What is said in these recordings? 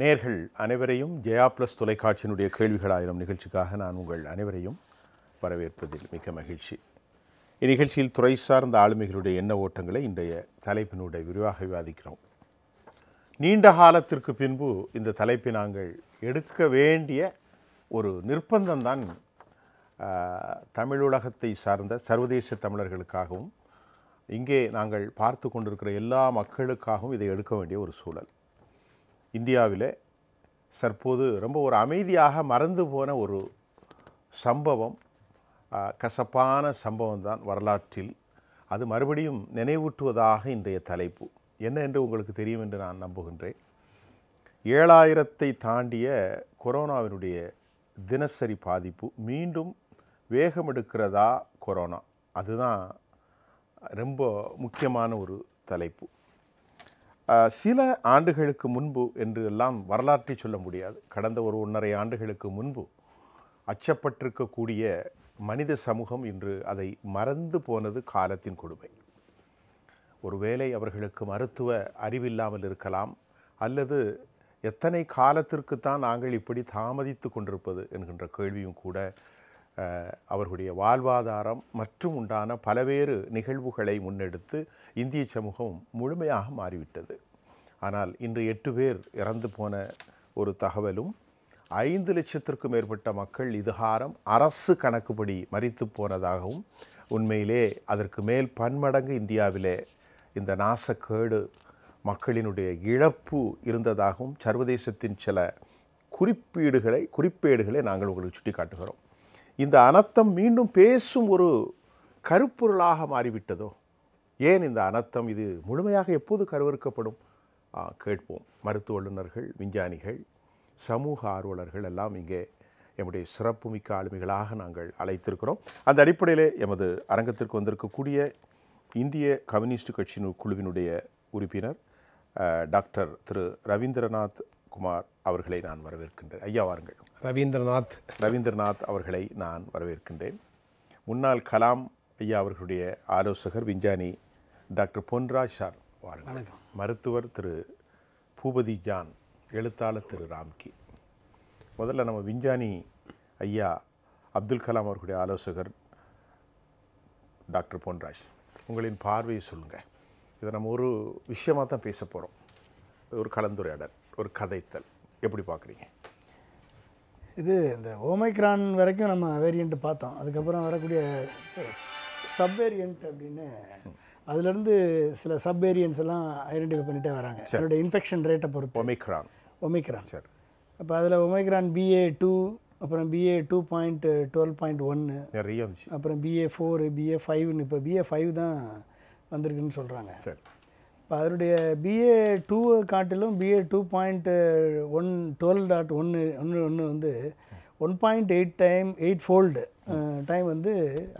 நேர்கள் அனைவரையும் ஜெயா பிளஸ் தொலைக்காட்சியினுடைய கேள்விகள் ஆயிரம் நிகழ்ச்சிக்காக நான் உங்கள் அனைவரையும் வரவேற்பதில் மிக்க மகிழ்ச்சி. இந்நிகழ்ச்சியில் துறை சார்ந்த ஆளுமைகளுடைய எண்ண ஓட்டங்களை இன்றைய தலைப்பினுடைய விரிவாக விவாதிக்கிறோம். நீண்ட காலத்திற்கு பின்பு இந்த தலைப்பை நாங்கள் எடுக்க வேண்டிய ஒரு நிர்பந்தம்தான் தமிழுலகத்தை சார்ந்த சர்வதேச தமிழர்களுக்காகவும் இங்கே நாங்கள் பார்த்து கொண்டிருக்கிற எல்லா மக்களுக்காகவும் இதை எடுக்க வேண்டிய ஒரு சூழல். இந்தியாவில் தற்போது ரொம்ப ஒரு அமைதியாக மறந்து போன ஒரு சம்பவம், கசப்பான சம்பவம் தான் வரலாற்றில். அது மறுபடியும் நினைவூட்டுவதாக இன்றைய தலைப்பு. என்ன என்று உங்களுக்கு தெரியும் என்று நான் நம்புகின்றேன். 7000ஐ தாண்டிய கொரோனாவினுடைய தினசரி பாதிப்பு மீண்டும் வேகமெடுக்கிறதா கொரோனா, அதுதான் ரொம்ப முக்கியமான ஒரு தலைப்பு. சில ஆண்டுகளுக்கு முன்பு என்று எல்லாம் வரலாற்றை சொல்ல முடியாது, கடந்த ஒரு 1.5 ஆண்டுகளுக்கு முன்பு அச்சப்பட்டிருக்கக்கூடிய மனித சமூகம் இன்று அதை மறந்து போனது காலத்தின் கொடுமை. ஒருவேளை அவர்களுக்கு மருத்துவ அறிவில்லாமல் இருக்கலாம், அல்லது எத்தனை காலத்திற்குத்தான் நாங்கள் இப்படி தாமதித்து கொண்டிருப்பது என்கின்ற கேள்வியும் கூட அவர்களுடைய வாழ்வாதாரம் மற்றும் உண்டான பலவேறு நிகழ்வுகளை முன்னெடுத்து இந்திய சமூகம் முழுமையாக மாறிவிட்டது. ஆனால் இன்று 8 பேர் இறந்து போன ஒரு தகவலும் 5 லட்சத்திற்கும் மேற்பட்ட மக்கள் இதுகாரம் அரசு கணக்குப்படி மறித்து போனதாகவும், உண்மையிலே அதற்கு மேல் பன்மடங்கு இந்தியாவிலே இந்த நாசக்கேடு மக்களினுடைய இழப்பு இருந்ததாகவும் சர்வதேசத்தின் சில குறிப்பேடுகளை நாங்கள் உங்களுக்கு சுட்டி காட்டுகிறோம். இந்த அனர்த்தம் மீண்டும் பேசும் ஒரு கருப்பொருளாக மாறிவிட்டதோ? ஏன் இந்த அனர்த்தம்? இது முழுமையாக எப்போது கருவறுக்கப்படும்? கேட்போம். மருத்துவ வல்லுநர்கள், விஞ்ஞானிகள், சமூக ஆர்வலர்கள் எல்லாம் இங்கே எம்முடைய சிறப்புமிக்க ஆளுமைகளாக நாங்கள் அழைத்திருக்கிறோம். அந்த அடிப்படையிலே எமது அரங்கத்திற்கு வந்திருக்கக்கூடிய இந்திய கம்யூனிஸ்ட் கட்சியின் குழுவினுடைய உறுப்பினர் டாக்டர் திரு ரவீந்திரநாத் குமார் அவர்களை நான் வரவேற்கின்றேன். ஐயா வாருங்கள். ரவீந்திரநாத் அவர்களை நான் வரவேற்கின்றேன். முன்னாள் கலாம் ஐயா அவர்களுடைய ஆலோசகர் விஞ்ஞானி டாக்டர் பொன்ராஜ் சார் வாருங்கள். மருத்துவர் திரு பூபதி ஜான், எழுத்தாளர் திரு ராம்கி. முதல்ல நம்ம விஞ்ஞானி ஐயா அப்துல் கலாம் அவர்களுடைய ஆலோசகர் டாக்டர் பொன்ராஜ், உங்களின் பார்வையை சொல்லுங்கள். இதை நம்ம ஒரு விஷயமாக தான் பேச போகிறோம். ஒரு கலந்துரையாடல், ஒரு கதைத்தல், எப்படி பார்க்குறீங்க? இது இந்த ஓமைக்ரான் வரைக்கும் நம்ம வேரியண்ட்டு பார்த்தோம். அதுக்கப்புறம் வரக்கூடிய சப்வேரியண்ட் அப்படின்னு அதுலேருந்து சில சப்வேரியன்ட்ஸ் எல்லாம் ஐடென்டிஃபை பண்ணிகிட்டே வராங்க. அதோடய இன்ஃபெக்ஷன் ரேட்டை பொறுத்து ஒமைக்ரான் சார். அப்போ அதில் ஒமைக்ரான் BA2, அப்புறம் BA2.12.1 நிறைய வந்துச்சு. அப்புறம் BA4, BA5ன்னு இப்போ BA5 தான் வந்திருக்குன்னு சொல்கிறாங்க. சரி, இப்போ அதனுடைய BA2 காட்டிலும் BA2.12.1 வந்து 1.8 டைம் வந்து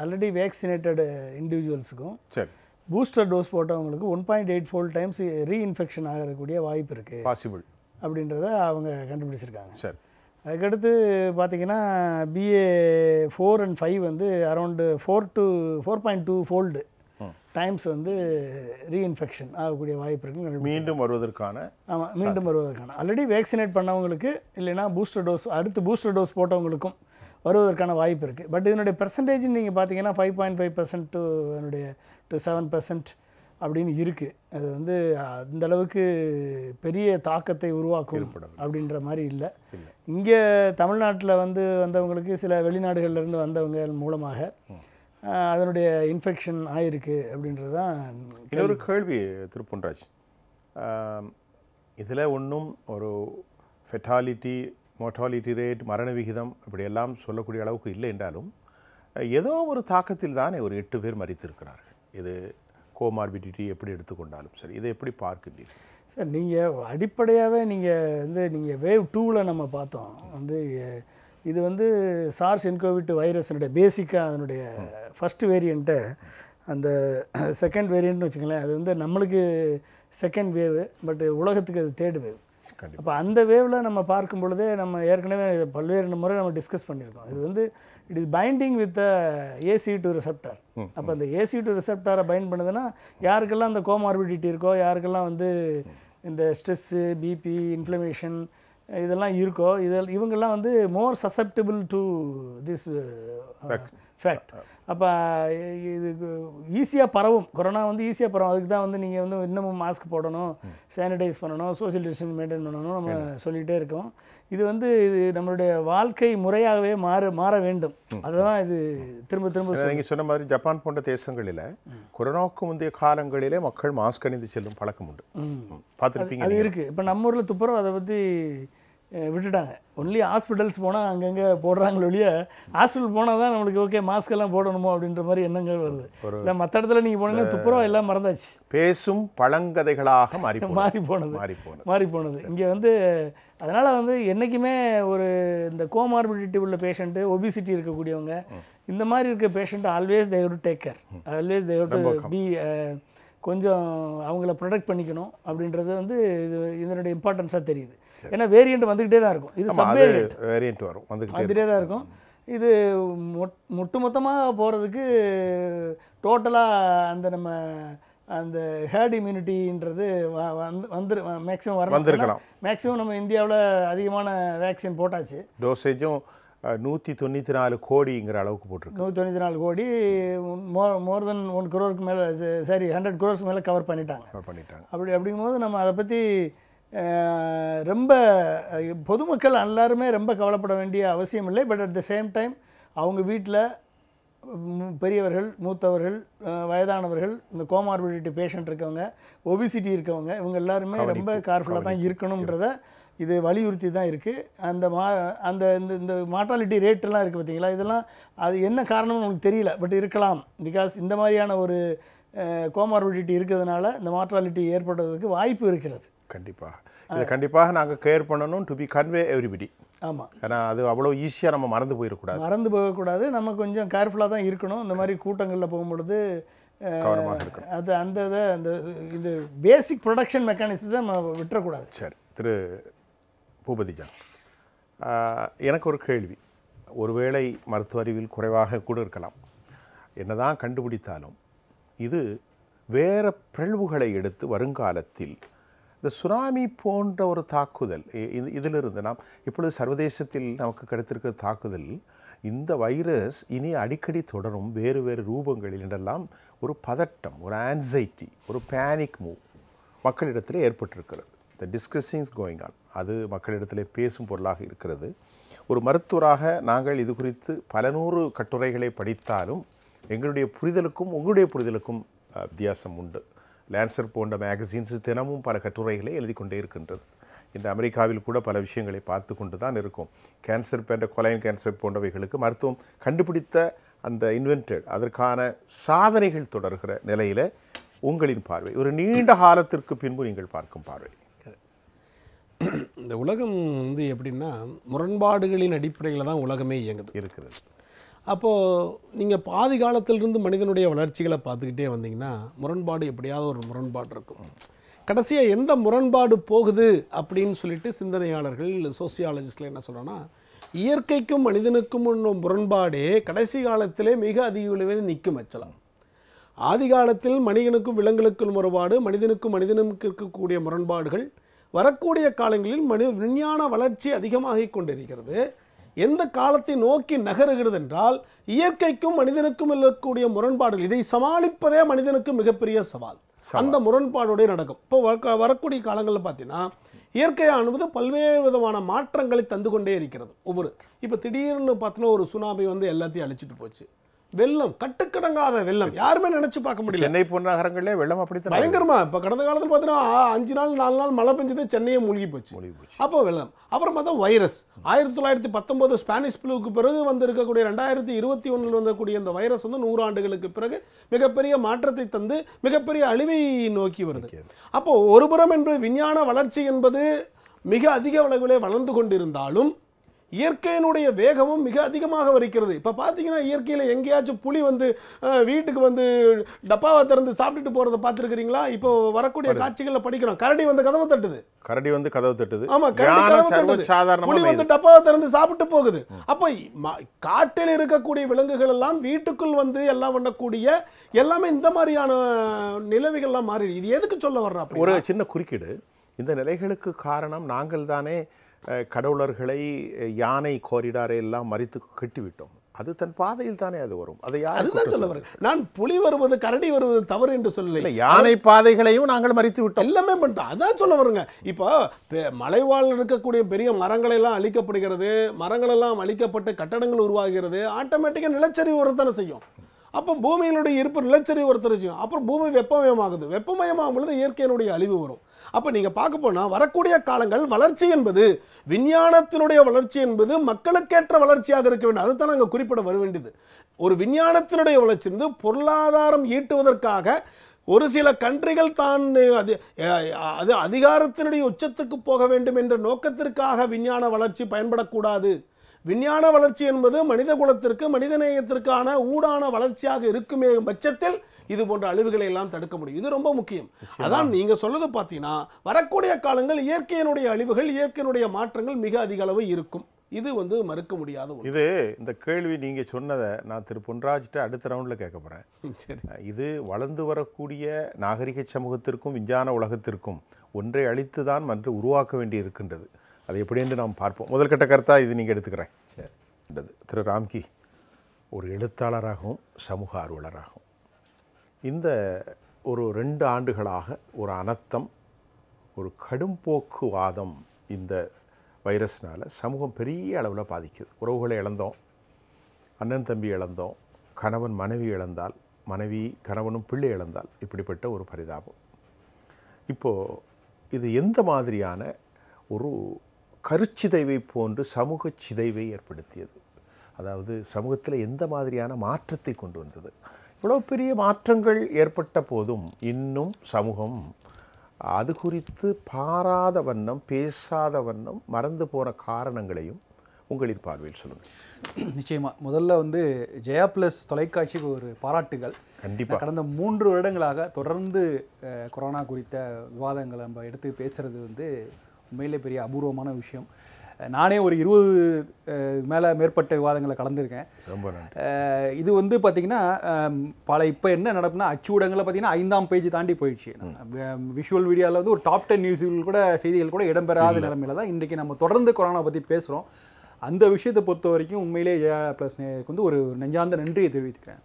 ஆல்ரெடி வேக்சினேட்டட் இண்டிவிஜுவல்ஸுக்கும் சரி பூஸ்டர் டோஸ் போட்டவங்களுக்கு 1.8 டைம்ஸ் ரீஇன்ஃபெக்ஷன் ஆகக்கூடிய வாய்ப்பு இருக்குது பாசிபிள் அப்படின்றத அவங்க கண்டுபிடிச்சிருக்காங்க. சரி, அதுக்கடுத்து பார்த்திங்கன்னா BA4 and 5 வந்து அரௌண்டு 4 to 4.2 டைம்ஸ் வந்து ரீஇன்ஃபெக்ஷன் ஆகக்கூடிய வாய்ப்பு இருக்குன்னு மீண்டும் வருவதற்கான ஆல்ரெடி வேக்சினேட் பண்ணவங்களுக்கு இல்லைனா பூஸ்டர் டோஸ் அடுத்து பூஸ்டர் டோஸ் போட்டவங்களுக்கும் வருவதற்கான வாய்ப்பு இருக்குது. பட் இதனுடைய பெர்சன்டேஜ்னு நீங்கள் பார்த்தீங்கன்னா 5.5% டு 7% அப்படின்னு இருக்குது. அது வந்து அந்தளவுக்கு பெரிய தாக்கத்தை உருவாக்கும் அப்படின்ற மாதிரி இல்லை. இங்கே தமிழ்நாட்டில் வந்து வந்தவங்களுக்கு சில வெளிநாடுகள்லேருந்து வந்தவங்க மூலமாக அதனுடைய இன்ஃபெக்ஷன் ஆகிருக்கு அப்படின்றது தான் இன்னொரு கேள்வி. திரு பொன்ராஜ், இதில் ஒன்றும் ஒரு ஃபெட்டாலிட்டி, மோர்டாலிட்டி ரேட், மரண விகிதம் இப்படியெல்லாம் சொல்லக்கூடிய அளவுக்கு இல்லை என்றாலும் ஏதோ ஒரு தாக்கத்தில் தானே ஒரு 8 பேர் மறித்திருக்கிறார்கள். இது கோமார்பிடிட்டி எப்படி எடுத்துக்கொண்டாலும் சரி, இதை எப்படி பார்க்கின்றீர்கள் சார்? நீங்கள் அடிப்படையாகவே நீங்கள் வேவ் 2ல் நம்ம பார்த்தோம் வந்து இது வந்து சார்ஸ் என்கோவிட் வைரஸினுடைய பேசிக்காக அதனுடைய ஃபஸ்ட்டு வேரியண்ட்டை அந்த செகண்ட் வேரியண்ட்னு வச்சுக்கங்களேன். அது வந்து நம்மளுக்கு செகண்ட் வேவு, பட் உலகத்துக்கு அது 3rd வேவ். அப்போ அந்த வேவில் நம்ம பார்க்கும் பொழுதே நம்ம ஏற்கனவே பல்வேறு முறை நம்ம டிஸ்கஸ் பண்ணியிருக்கோம். இது வந்து it is binding with AC2 receptor. அப்போ அந்த AC2 ரிசெப்டாரை பைண்ட் பண்ணுதுன்னா யாருக்கெல்லாம் அந்த கோமார்பிடிட்டி இருக்கோ, யாருக்கெல்லாம் வந்து இந்த stress, BP, inflammation They are more susceptible to this fact. Easy to paravum. Corona is easy to paravum. That's why you have to mask, sanitize, social distancing maintain. This is our வாழ்க்கை முறையாகவே மாற வேண்டும். அதுதான் இது திரும்ப திரும்ப நீங்க சொன்ன மாதிரி ஜப்பான் போன்ற தேசங்களில கொரோனாக்கு முந்தைய காலங்களிலே மக்கள் மாஸ்க் அணிந்து செல்லும் பழக்கம் உண்டு. பாத்திருப்பீங்க. அது இருக்கு. இப்ப நம்ம ஊர்ல துப்புரவு அத பத்தி விட்டுட்டாங்க. only hospitals போனா அங்கங்க போடுறாங்களே ஒளிய ஹாஸ்பிடல் போனா தான் நமக்கு ஓகே மாஸ்க் எல்லாம் போடணுமோ அப்படின்ற மாதிரி எண்ணங்கள் வருது. இல்ல மத்த இடத்துல நீங்க போனீங்க துப்புரவு எல்லாம் மறந்தாச்சு. பேசும் பழங்கதைகளாக மாறி போனது. இங்க வந்து அதனால வந்து என்னைக்குமே ஒரு இந்த கோமார்பிடிட்டி உள்ள பேஷண்ட், obesity இருக்க கூடியவங்க, இந்த மாதிரி இருக்க patient always they have to take care. Always they have to be கொஞ்சம் அவங்கள ப்ரொடெக்ட் பண்ணிக்கணும் அப்படின்றது வந்து இதனோட இம்பார்ட்டன்ஸா தெரியுது. ஏன்னா வேரியன்ட் வந்துட்டே தான் இருக்கும். இது சப் வேரியன்ட் வரும். வந்துட்டே தான் இருக்கும். இது மொத்தமா போறதுக்கு டோட்டலா அந்த நம்ம அந்த herd immunity ன்றது வந்து மேக்ஸிமம் வரணும். மேக்ஸிமம் நம்ம இந்தியாவுல அதிகமான வேக்சின் போட்டாச்சு. டோசேஜும் 194 கோடிங்கற அளவுக்கு போட்டுருக்கு. 194 கோடி மோர் தென் 1 crore மேல சாரி 100 crores மேல கவர் பண்ணிட்டாங்க. அப்படிங்கும்போது நம்ம அத பத்தி ரொம்ப பொதுமக்கள் எல்லாருமே ரொம்ப கவலைப்பட வேண்டிய அவசியம் இல்லை. But at the same time அவங்க வீட்ல பெரியவர்கள், மூத்தவர்கள், வயதானவர்கள், இந்த கோமார்பிடிட்டி பேஷண்ட் இருக்கவங்க, obesity இருக்கவங்க, இவங்க எல்லாருமே ரொம்ப கேர்ஃபுல்லா தான் இருக்கணும்ன்றத இது வலியுறுத்தி தான் இருக்கு. அந்த இந்த மார்டாலிட்டி ரேட் எல்லாம் இருக்கு பாத்தீங்களா, இதெல்லாம் அது என்ன காரணம்னு நமக்கு தெரியல. பட் இருக்கலாம். பிகாஸ் இந்த மாதிரியான ஒரு கோமார்பிடிட்டி இருக்கிறதுனால இந்த மார்டாலிட்டி ஏற்படுறதுக்கு வாய்ப்பு இருக்கிறது. கண்டிப்பா இத நாங்க கேர் பண்ணனும் டு பி கன்வே எவரிபடி. ஆமா. ஏனா அது அவ்வளவு ஈஸியா நம்ம மறந்து போக கூடாது. நம்ம கொஞ்சம் கேர்ஃபுல்லா தான் இருக்கணும். இந்த மாதிரி கூட்டங்கள்ல போகும்போது கவனமாக இருக்கணும். அது அந்த இது பேசிக் ப்ரொடக்ஷன் மெக்கானிசத்தை நம்ம விட்டற கூடாது. சரி திரு பூபதிஜா, எனக்கு ஒரு கேள்வி. ஒருவேளை மருத்துவ அறிவில் குறைவாக கூட இருக்கலாம். என்னதான் கண்டுபிடித்தாலும் இது வேற பிறழ்வுகளை எடுத்து வருங்காலத்தில் இந்த சுனாமி போன்ற ஒரு தாக்குதல் இதிலிருந்து நாம் இப்பொழுது சர்வதேசத்தில் நமக்கு கிடைத்திருக்கிற தாக்குதல், இந்த வைரஸ் இனி அடிக்கடி தொடரும் வேறு வேறு ரூபங்களில் என்றெல்லாம் ஒரு பதட்டம், ஒரு ஆன்சைட்டி, ஒரு பேனிக் மூவ் மக்களிடத்தில் ஏற்பட்டிருக்கிறது. த டிஸ்கஷன்ஸ் கோயிங் ஆன், அது மக்களிடத்தில் பேசும் பொருளாக இருக்கிறது. ஒரு மருத்துவராக நாங்கள் இது குறித்து பல நூறு கட்டுரைகளை படித்தாலும் எங்களுடைய புரிதலுக்கும் உங்களுடைய புரிதலுக்கும் வித்தியாசம் உண்டு. லேன்சர் போன்ற மேகசின்ஸ் தினமும் பல கட்டுரைகளை எழுதி கொண்டே இருக்கின்றது. இந்த அமெரிக்காவில் கூட பல விஷயங்களை பார்த்து கொண்டு தான் இருக்கும். கேன்சர் போன்ற கொலைன் கேன்சர் போன்றவைகளுக்கு மருத்துவம் கண்டுபிடித்த அந்த இன்வென்டட் அதற்கான சாதனைகள் தொடர்கிற நிலையில் உங்களின் பார்வை, ஒரு நீண்ட காலத்திற்கு பின்பு நீங்கள் பார்க்கும் பார்வை, இந்த உலகம் வந்து எப்படின்னா முரண்பாடுகளின் அடிப்படையில் தான் உலகமே இயங்குகிறது. அப்போது நீங்கள் பாதி காலத்திலிருந்து மனிதனுடைய வளர்ச்சிகளை பார்த்துக்கிட்டே வந்தீங்கன்னா முரண்பாடு எப்படியாவது ஒரு முரண்பாடு இருக்கும். கடைசியாக எந்த முரண்பாடு போகுது அப்படின்னு சொல்லிட்டு சிந்தனையாளர்கள், சோசியாலஜிஸ்டில் என்ன சொல்கிறோன்னா, இயற்கைக்கும் மனிதனுக்கும் உள்ள முரண்பாடே கடைசி காலத்திலே மிக அதிக அளவில் நிற்கும். வச்சலாம் ஆதி காலத்தில் மனிதனுக்கும் விலங்குகளுக்கும் முரண்பாடு, மனிதனுக்கும் மனிதனுக்கு இருக்கக்கூடிய முரண்பாடுகள் வரக்கூடிய காலங்களில் விஞ்ஞான வளர்ச்சி அதிகமாகிக் கொண்டிருக்கிறது. எந்த காலத்தை நோக்கி நகருகிறது என்றால் இயற்கைக்கும் மனிதனுக்கும் இருக்கக்கூடிய முரண்பாடுகள், இதை சமாளிப்பதே மனிதனுக்கு மிகப்பெரிய சவால். அந்த முரண்பாடோடய நடக்கும். இப்போ வரக்கூடிய காலங்களில் பார்த்தீங்கன்னா இயற்கையானது பல்வேறு விதமான மாற்றங்களை தந்து கொண்டே இருக்கிறது. இப்போ திடீர்னு பார்த்தோன்னா ஒரு சுனாமி வந்து எல்லாத்தையும் அழிச்சிட்டு போச்சு. வெள்ளம், கட்டுக்கடங்காத வெள்ளம், யாருமே நினைச்சு பார்க்க முடியல. சென்னை போன்ற நகரங்களே வெள்ளம் அப்படித்தான் பயங்கரமா. இப்போ கடந்த காலத்தில் பார்த்தீங்கன்னா 5 நாள் 4 நாள் மழை பெஞ்சது, சென்னையை மூழ்கி போச்சு. அப்போ வெள்ளம். அப்புறம் பார்த்தா வைரஸ் 1919 ஸ்பானிஷ் ஃப்ளூக்கு பிறகு வந்து இருக்கக்கூடிய 2021 வந்தக்கூடிய இந்த வைரஸ் வந்து 100 ஆண்டுகளுக்கு பிறகு மிகப்பெரிய மாற்றத்தை தந்து மிகப்பெரிய அழிவை நோக்கி வருது. அப்போ ஒரு புறம் என்பது விஞ்ஞான வளர்ச்சி என்பது மிக அதிக அளவிலே வளர்ந்து கொண்டிருந்தாலும் இயற்கையினுடைய வேகமும் மிக அதிகமாக இருக்கிறது. இப்போ பார்த்தீங்கன்னா இயற்கையில் எங்கேயாச்சும் புலி வந்து வீட்டுக்கு வந்து டப்பாவை திறந்து சாப்பிட்டுட்டு போகிறத பார்த்துருக்கிறீங்களா? இப்போ வரக்கூடிய காட்சிகளில் படிக்கிறோம். கரடி வந்து கதவை தட்டுது. ஆமாம், கரடி கதவை தட்டுது, புலி வந்து டப்பாவை திறந்து சாப்பிட்டு போகுது. அப்போ காட்டில் இருக்கக்கூடிய விலங்குகள் எல்லாம் வீட்டுக்குள் வந்து எல்லாம் பண்ணக்கூடிய எல்லாமே இந்த மாதிரியான நிலவுகள்லாம் மாறி. இது எதுக்கு சொல்ல வர்றோம்? ஒரு சின்ன குறுக்கீடு. இந்த நிலைகளுக்கு காரணம் நாங்கள் தானே. கடவுளர்களை யானை கோரிடாரை எல்லாம் மறித்து கட்டிவிட்டோம். அது தன் பாதையில் தானே அது வரும். அதை யாரும் சொல்ல வர, நான் புலி வருவது கரடி வருவது தவறு என்று சொல்லலை. யானை பாதைகளையும் நாங்கள் மறித்து விட்டோம், எல்லாமே பண்ணிட்டோம். அதான் சொல்ல வருங்க. இப்போ மலைவாழ் இருக்கக்கூடிய பெரிய மரங்கள் எல்லாம் அழிக்கப்படுகிறது, மரங்கள் எல்லாம் அழிக்கப்பட்டு கட்டடங்கள் உருவாகிறது. ஆட்டோமேட்டிக்காக நிலச்சரிவு ஒருத்தனை செய்யும். அப்போ பூமியினுடைய இருப்பு நிலச்சரிவு ஒருத்தனை செய்யும். அப்புறம் பூமி வெப்பமயமாகுது, வெப்பமயமாகும் பொழுது இயற்கையினுடைய அழிவு வரும். அப்போ நீங்கள் பார்க்க போனால் வரக்கூடிய காலங்கள் வளர்ச்சி என்பது விஞ்ஞானத்தினுடைய வளர்ச்சி என்பது மக்களுக்கேற்ற வளர்ச்சியாக இருக்க வேண்டும். அதுதான் நாங்கள் குறிப்பிட வர வேண்டியது. ஒரு விஞ்ஞானத்தினுடைய வளர்ச்சி என்பது பொருளாதாரம் ஈட்டுவதற்காக ஒரு சில கண்ட்ரிகள் தான் அது அது அதிகாரத்தினுடைய உச்சத்துக்கு போக வேண்டும் என்ற நோக்கத்திற்காக விஞ்ஞான வளர்ச்சி பயன்படக்கூடாது. விஞ்ஞான வளர்ச்சி என்பது மனித குலத்திற்கு மனிதநேயத்திற்கான ஊடான வளர்ச்சியாக இருக்குமே பட்சத்தில் இது போன்ற அழிவுகளை எல்லாம் தடுக்க முடியும். இது ரொம்ப முக்கியம். அதான் நீங்க சொல்றது பார்த்தீங்கன்னா வரக்கூடிய காலங்கள் இயற்கையினுடைய அழிவுகள் இயற்கையினுடைய மாற்றங்கள் மிக அதிக அளவு இருக்கும். இது வந்து மறுக்க முடியாத ஒன்று. இது இந்த கேள்வி நீங்க சொன்னதை நான் திரு பொன்ராஜ்கிட்ட அடுத்த ரவுண்டில் கேட்க போறேன். இது வளர்ந்து வரக்கூடிய நாகரிக சமூகத்திற்கும் விஞ்ஞான உலகத்திற்கும் ஒன்றை அழித்து தான் மன்று உருவாக்க வேண்டி இருக்கின்றது. அது எப்படி என்று நாம் பார்ப்போம். முதல்கட்ட கருத்தா இது நீங்கள் எடுத்துக்கிறேன். சரி, திரு ராம்கி ஒரு எழுத்தாளராகவும் சமூக ஆர்வலராகவும் இந்த ஒரு 2 ஆண்டுகளாக ஒரு அனர்த்தம், ஒரு கடும்போக்குவாதம் இந்த வைரஸ்னால் சமூகம் பெரிய அளவில் பாதிக்குது. உறவுகளை இழந்தோம், அண்ணன் தம்பி இழந்தோம், கணவன் மனைவி இழந்தால், மனைவி கணவனும் பிள்ளை இழந்தால், இப்படிப்பட்ட ஒரு பரிதாபம். இப்போது இது எந்த மாதிரியான ஒரு கருச்சிதைவை போன்று சமூக சிதைவை ஏற்படுத்தியது? அதாவது சமூகத்தில் எந்த மாதிரியான மாற்றத்தை கொண்டு வந்தது? இவ்வளோ பெரிய மாற்றங்கள் ஏற்பட்ட போதும் இன்னும் சமூகம் அது குறித்து பாராத வண்ணம் பேசாத வண்ணம் மறந்து போன காரணங்களையும் உங்களின் பார்வையில் சொல்லுங்கள். நிச்சயமாக முதல்ல வந்து ஜெயா பிளஸ் தொலைக்காட்சிக்கு ஒரு பாராட்டுகள். கண்டிப்பாக கடந்த 3 வருடங்களாக தொடர்ந்து கொரோனா குறித்த விவாதங்களை நம்ம எடுத்து பேசுகிறது வந்து உண்மையிலே பெரிய அபூர்வமான விஷயம். நானே ஒரு 20க்கு மேற்பட்ட விவாதங்களை கலந்துருக்கேன். ரொம்ப இது வந்து பார்த்திங்கன்னா பல இப்போ என்ன நடப்புனா அச்சு ஊடகங்களில் பார்த்திங்கன்னா 5ஆம் பேஜ் தாண்டி போயிடுச்சு. விஷுவல் வீடியோவில் வந்து ஒரு டாப் 10 நியூஸ்கள் கூட செய்திகள் கூட இடம்பெறாத நிலைமையில தான் இன்றைக்கி நம்ம தொடர்ந்து கொரோனா பற்றி பேசுகிறோம். அந்த விஷயத்தை பொறுத்த வரைக்கும் உண்மையிலே ஜெயா பிளஸ் நேயருக்கு வந்து ஒரு நெஞ்சார்ந்த நன்றியை தெரிவித்துக்கிறேன்.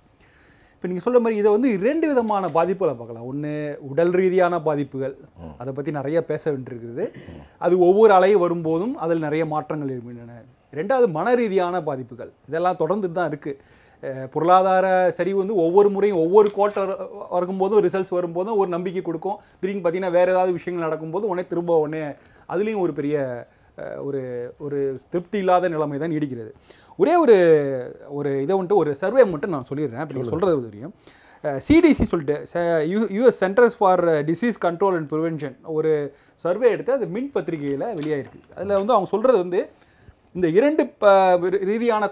இப்போ நீங்கள் சொல்கிற மாதிரி இதை வந்து 2 விதமான பாதிப்புகளை பார்க்கலாம். ஒன்று உடல் ரீதியான பாதிப்புகள், அதை பற்றி நிறைய பேச வேண்டியிருக்கிறது. அது ஒவ்வொரு அலையும் வரும்போதும் அதில் நிறைய மாற்றங்கள் இருக்கின்றன. 2வது மன ரீதியான பாதிப்புகள், இதெல்லாம் தொடர்ந்துட்டு தான் இருக்குது. பொருளாதார சரிவு வந்து ஒவ்வொரு முறையும் ஒவ்வொரு குவார்ட்டர் வரும்போதும் ரிசல்ட்ஸ் வரும்போதும் ஒரு நம்பிக்கை கொடுக்கும். திடீர்னு பார்த்தீங்கன்னா வேறு ஏதாவது விஷயங்கள் நடக்கும்போது உடனே திரும்ப உடனே அதுலேயும் ஒரு பெரிய ஒரு ஒரு திருப்தி இல்லாத நிலைமை தான் நீடிக்கிறது. ஒரே ஒரு ஒரு இதை வந்துட்டு ஒரு சர்வே மட்டும் நான் சொல்லிடுறேன். அப்படி சொல்கிறது தெரியும். CDC சொல்லிட்டு US centres for disease control and prevention ஒரு சர்வே எடுத்து அது மின் பத்திரிகையில் வெளியாகிருக்கு. அதில் வந்து அவங்க சொல்கிறது வந்து இந்த 2 ரீதியான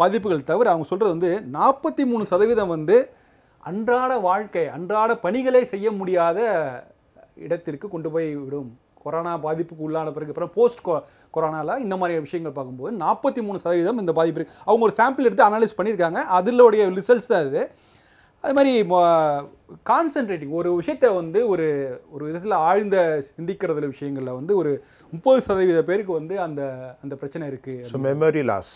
பாதிப்புகள் தவிர அவங்க சொல்கிறது வந்து 43% வந்து அன்றாட வாழ்க்கை அன்றாட பணிகளை செய்ய முடியாத இடத்திற்கு கொண்டு போய் விடும். கொரோனா பாதிப்புக்கு உள்ளான பிறகு அப்புறம் போஸ்ட் கொரோனாவில் இந்த மாதிரி விஷயங்கள் பார்க்கும்போது 43% இந்த பாதிப்பு இருக்குது. அவங்க ஒரு சாம்பிள் எடுத்து அனலைஸ் பண்ணியிருக்காங்க, அதிலோடைய ரிசல்ட்ஸ் தான் அது. அது மாதிரி கான்சன்ட்ரேட்டிங் ஒரு விஷயத்தை வந்து ஒரு ஒரு விதத்தில் ஆழ்ந்த சிந்திக்கிறதுல விஷயங்களில் வந்து ஒரு 30% பேருக்கு வந்து அந்த அந்த பிரச்சனை இருக்குது. மெமரி லாஸ்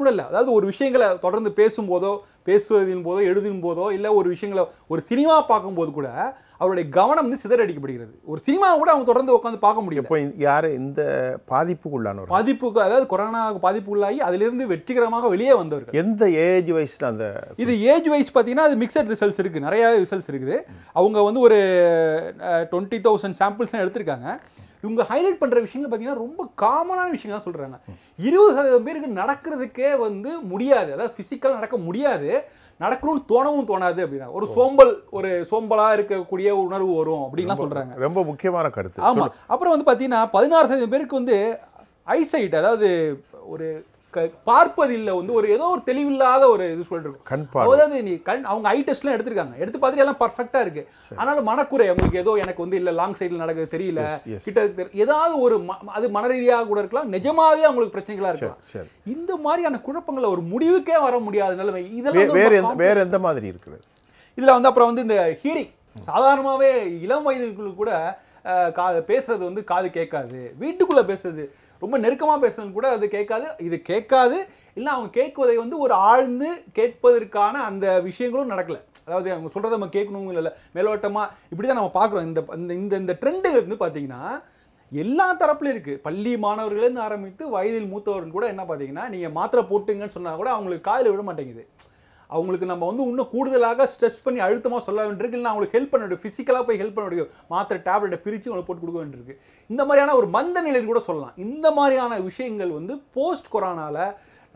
கூட இல்லை. அதாவது ஒரு விஷயங்களை தொடர்ந்து பேசும்போதோ பேசுவதின் போதோ எழுதின் போதோ இல்லை ஒரு விஷயங்களை ஒரு சினிமா பார்க்கும்போது கூட அவருடைய கவனம் வந்து சிதறடிக்கப்படுகிறது. ஒரு சினிமா கூட அவங்க தொடர்ந்து உட்காந்து பார்க்க முடியும். இப்போ யார் இந்த பாதிப்புக்குள்ளான பாதிப்புக்கு அதாவது கொரோனா பாதிப்புக்குள்ளாகி அதிலிருந்து வெற்றிகரமாக வெளியே வந்தவர்கள் எந்த ஏஜ் வைஸ்? அந்த இது ஏஜ் வைஸ் பார்த்தீங்கன்னா அது மிக்சட் ரிசல்ட்ஸ் இருக்குது, நிறையா ரிசல்ட்ஸ் இருக்குது. அவங்க வந்து ஒரு 20,000 சாம்பிள்ஸ்லாம் எடுத்திருக்காங்க. இவங்க ஹைலைட் பண்ணுற விஷயங்கள் பார்த்தீங்கன்னா ரொம்ப காமனான விஷயங்கள் தான் சொல்கிறாங்க. 20% பேருக்கு நடக்கிறதுக்கே வந்து முடியாது, அதாவது ஃபிசிக்கலாக நடக்க முடியாது, நடக்கணும்னு தோணவும் தோணாது அப்படின்னா ஒரு சோம்பலாக இருக்கக்கூடிய உணர்வு வரும் அப்படின்லாம் சொல்கிறாங்க. ரொம்ப முக்கியமான கருத்து. ஆமாம். அப்புறம் வந்து பார்த்தீங்கன்னா 16% பேருக்கு வந்து ஐசைட், அதாவது ஒரு பார்ப்பதில்லை, வந்து ஒரு ஏதோ ஒரு தெளிவில்லாத ஒரு இது சொல்லிருக்கும். அதாவது நீ கண் அவங்க ஐ டெஸ்ட்லாம் எடுத்திருக்காங்க, எடுத்து பார்த்துட்டு எல்லாம் பர்ஃபெக்டாக இருக்குது. ஆனாலும் மனக்குறை அவங்களுக்கு ஏதோ எனக்கு வந்து இல்லை லாங் சைடில் நடக்கிறது தெரியல கிட்ட ஏதாவது ஒரு அது மனரீதியாக கூட இருக்கலாம், நிஜமாவே அவங்களுக்கு பிரச்சனைகளாக இருக்கலாம். இந்த மாதிரியான குழப்பங்களை ஒரு முடிவுக்கே வர முடியாத நிலைமை. இதெல்லாம் வேற எந்த மாதிரி இருக்குது இதில் வந்து? அப்புறம் வந்து இந்த ஹீரிங் சாதாரணமாகவே இளம் வயதுகளுக்கு கூட பேசுறது வந்து காது கேட்காது வீட்டுக்குள்ள பேசுறது ரொம்ப நெருக்கமா பேசணும் கூட அது கேட்காது இது கேட்காது இல்ல அவங்க கேக்குவதை வந்து ஒரு ஆழ்ந்து கேட்பதற்கான அந்த விஷயங்களும் நடக்கல அதாவது அவங்க சொல்றத நம்ம கேட்கணும் இல்ல மேலோட்டமா இப்படி தான் நாம பார்க்கறோம் இந்த இந்த ட்ரெண்ட் வந்து பாத்தீங்கன்னா எல்லா தரப்புலயும் இருக்கு பள்ளி மாணவர்களே இருந்து ஆரம்பித்து வயதில் மூத்தவர்கள் கூட என்ன பாத்தீங்கன்னா நீங்க மாத்திரை போட்டுங்கன்னு சொன்னா கூட அவங்களுக்கு காதுல விட மாட்டேங்குது அவங்களுக்கு நம்ம வந்து இன்னும் கூடுதலாக ஸ்ட்ரெஸ் பண்ணி அழுத்தமா சொல்ல வேண்டியிருக்கு இல்ல அவங்களுக்கு ஹெல்ப் பண்ணணும் ஃபிசிக்கலா போய் ஹெல்ப் பண்ணணும் மாத்திரை டேப்லெட் பிரிச்சு அவங்களுக்கு போட்டு கொடுக்க வேண்டியிருக்கு இந்த மாதிரியான ஒரு மந்த நிலையில் கூட சொல்லலாம் இந்த மாதிரியான விஷயங்கள் வந்து போஸ்ட் கொரோனால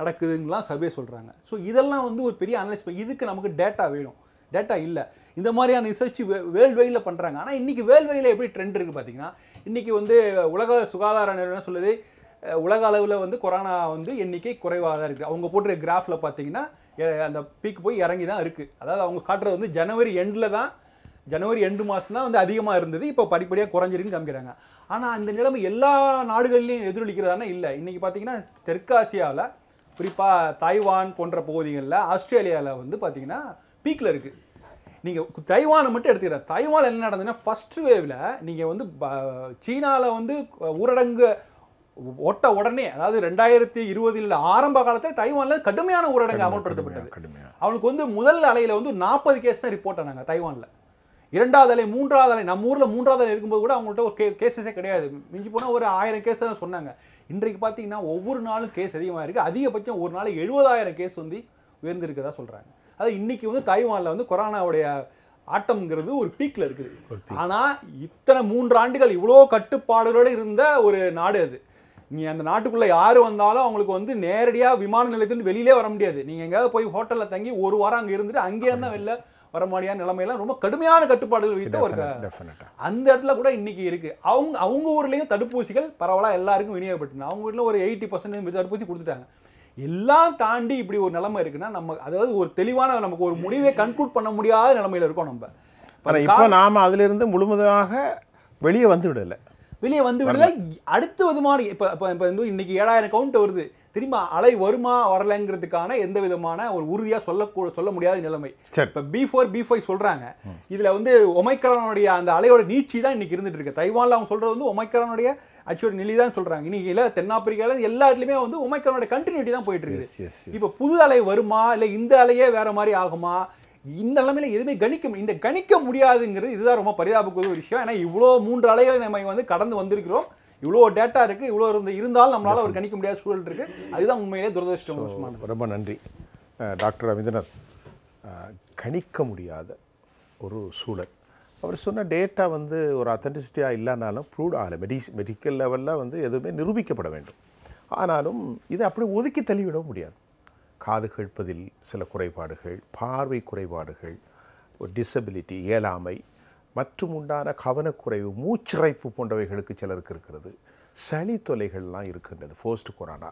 நடக்குதுன்னு சபே சொல்றாங்க சோ இதெல்லாம் வந்து ஒரு பெரிய அனலைஸ் இதுக்கு நமக்கு டேட்டா வேணும் டேட்டா இல்ல இந்த மாதிரியான ரிசர்ச் வேர்ல்ட் வைட்ல பண்றாங்க ஆனா இன்னைக்கு வேர்ல்ட் வைட்ல எப்படி ட்ரெண்ட் இருக்கு பாத்தீங்கன்னா இன்னைக்கு வந்து உலக சுகாதார நிறுவனம் சொல்லுது உலக அளவுல வந்து கொரோனா வந்து எண்ணிக்கை குறைவாக இருக்கு அவங்க போட்ற கிராஃப்ல பாத்தீங்கன்னா அந்த பீக் போய் இறங்கி தான் இருக்கு அதாவது அவங்க காட்றது வந்து ஜனவரி end மாசம் தான் வந்து அதிகமா இருந்தது இப்போ படிப்படியா குறஞ்சிருன்னு காமிக்கறாங்க ஆனா இந்த நிலைமை எல்லா நாடுகளிலும் எதிரொலிக்கிறதானே இல்ல இன்னைக்கு பாத்தீங்கன்னா தெற்காசியால குறிப்பா தைவான் போன்ற பகுதிகளில் ஆஸ்திரேலியால வந்து பாத்தீங்கன்னா பீக்ல இருக்கு நீங்க தைவானை மட்டும் எடுத்துக்கிற தைவான்ல என்ன நடந்துனா ஃபர்ஸ்ட் வேவ்ல நீங்க வந்து சீனால வந்து ஊரடங்கு ஒட்ட உடனே அதாவது 2020 ல ஆரம்ப காலத்துல தைவான்ல கடுமையான ஊரடங்கு அமல்படுத்தப்பட்டது. அவங்களுக்கு வந்து முதல் அலையில வந்து 40 கேஸ் தான் ரிப்போர்ட் ஆனாங்க தைவான்ல. இரண்டாவது அலை மூன்றாவது அலை நம்ம ஊர்ல மூன்றாவது அலை இருக்கும்போது கூட அவங்கள்ட்ட ஒரு கேஸஸே கிடையாது. மிஞ்சி போனா ஒரு 1000 கேஸ் தான் சொன்னாங்க. இன்றைக்கு பாத்தீங்கன்னா ஒவ்வொரு நாளும் கேஸ் அதிகமா இருக்கு. அதிகபட்சம் ஒரு நாள் 70000 கேஸ் வந்து உயர்ந்திருக்கிறதா சொல்றாங்க. அது இன்னைக்கு வந்து தைவான்ல வந்து கொரோனாவுடைய ஆட்டம்ங்கிறது ஒரு பீக்ல இருக்குது. ஆனா இத்தனை 3 ஆண்டுகள் இவ்வளவு கட்டுப்பாடுகளோட இருந்த ஒரு நாடு அது. நீ அந்த நாட்டுக்குள்ள யாரு வந்தாலும் அவங்களுக்கு வந்து நேரடியா விமான நிலையத்துல வெளியிலே வர முடியாது நீங்க எங்கயாவது போய் ஹோட்டல்ல தங்கி ஒரு வாரம் அங்க இருந்துட்டு அங்கேயே தான் வெளில வர மாதிரியான நிலைமையெல்லாம் ரொம்ப கடுமையான கட்டுப்பாடுகள் விதித்த ஒரு அந்த இடத்துல கூட இன்னைக்கு இருக்கு அவங்க அவங்க ஊர்லயும் தடுப்பூசிகள் பரவலா எல்லாருக்கும் விநியோகப்பட்டிருக்கு அவங்க வீட்டுல ஒரு 80% தடுப்பூசி கொடுத்துட்டாங்க எல்லாம் தாண்டி இப்படி ஒரு நிலைமை இருக்குன்னா நம்ம அதாவது ஒரு தெளிவான நமக்கு ஒரு முடிவே கன்க்ளூட் பண்ண முடியாத நிலைமையில இருக்கோம் நம்ம இப்போ நாம அதுல இருந்து முழுமையாக வெளியே வந்து விடல வெளியே வந்து விடல அடுத்த விதமான இப்போ இன்னைக்கு 7000 கவுண்ட் வருது திரும்ப அலை வருமா வரலங்கிறதுக்கான எந்த விதமான ஒரு உறுதியா சொல்ல முடியாத நிலைமை இப்போ B4 B5 சொல்றாங்க இதுல வந்து ஒமைக்ரானுடைய அந்த அலையோட நீட்சி தான் இன்னைக்கு இருந்துட்டு இருக்கு தைவான்ல அவங்க சொல்றது வந்து ஒமைக்ரானுடைய அச்சோட நிலை தான் சொல்றாங்க இன்னைக்கு இல்லை தென்னாப்பிரிக்கால எல்லா இடத்துலையுமே வந்து ஒமைக்ரானுடைய கண்டினியூட்டி தான் போயிட்டு இருக்கு இப்போ புது அலை வருமா இல்லை இந்த அலையே வேற மாதிரி ஆகுமா இந்த நிலைமையில எதுவுமே கணிக்க முடியாதுங்கிறது இதுதான் ரொம்ப பரிதாபக்கூடிய ஒரு விஷயம் ஏன்னா இவ்வளோ 3 அலைகளை நம்ம வந்து கடந்து வந்திருக்கிறோம் இவ்வளோ டேட்டா இருக்கு இவ்வளோ இருந்தாலும் நம்மளால ஒரு கணிக்க முடியாத சூழல் இருக்கு அதுதான் உண்மையிலே துரதிருஷ்டவசமான ரொம்ப நன்றி டாக்டர் ரவீந்திரநாத் கணிக்க முடியாத ஒரு சூழல் அவர் சொன்ன டேட்டா வந்து ஒரு அத்தென்டிசிட்டியா இல்லைனாலும் ப்ரூவ் ஆகலை மெடிக்கல் லெவல்ல வந்து எதுவுமே நிரூபிக்கப்பட வேண்டும் ஆனாலும் இதை அப்படி ஒதுக்கி தள்ளிவிட முடியாது காது கேட்பதில் சில குறைபாடுகள் பார்வை குறைபாடுகள் ஒரு டிசபிலிட்டி இயலாமை மற்றும் உண்டான கவனக்குறைவு மூச்சிறைப்பு போன்றவைகளுக்கு சிலருக்கு இருக்கிறது சளி தொலைகள்லாம் இருக்கின்றது போஸ்ட் கொரோனா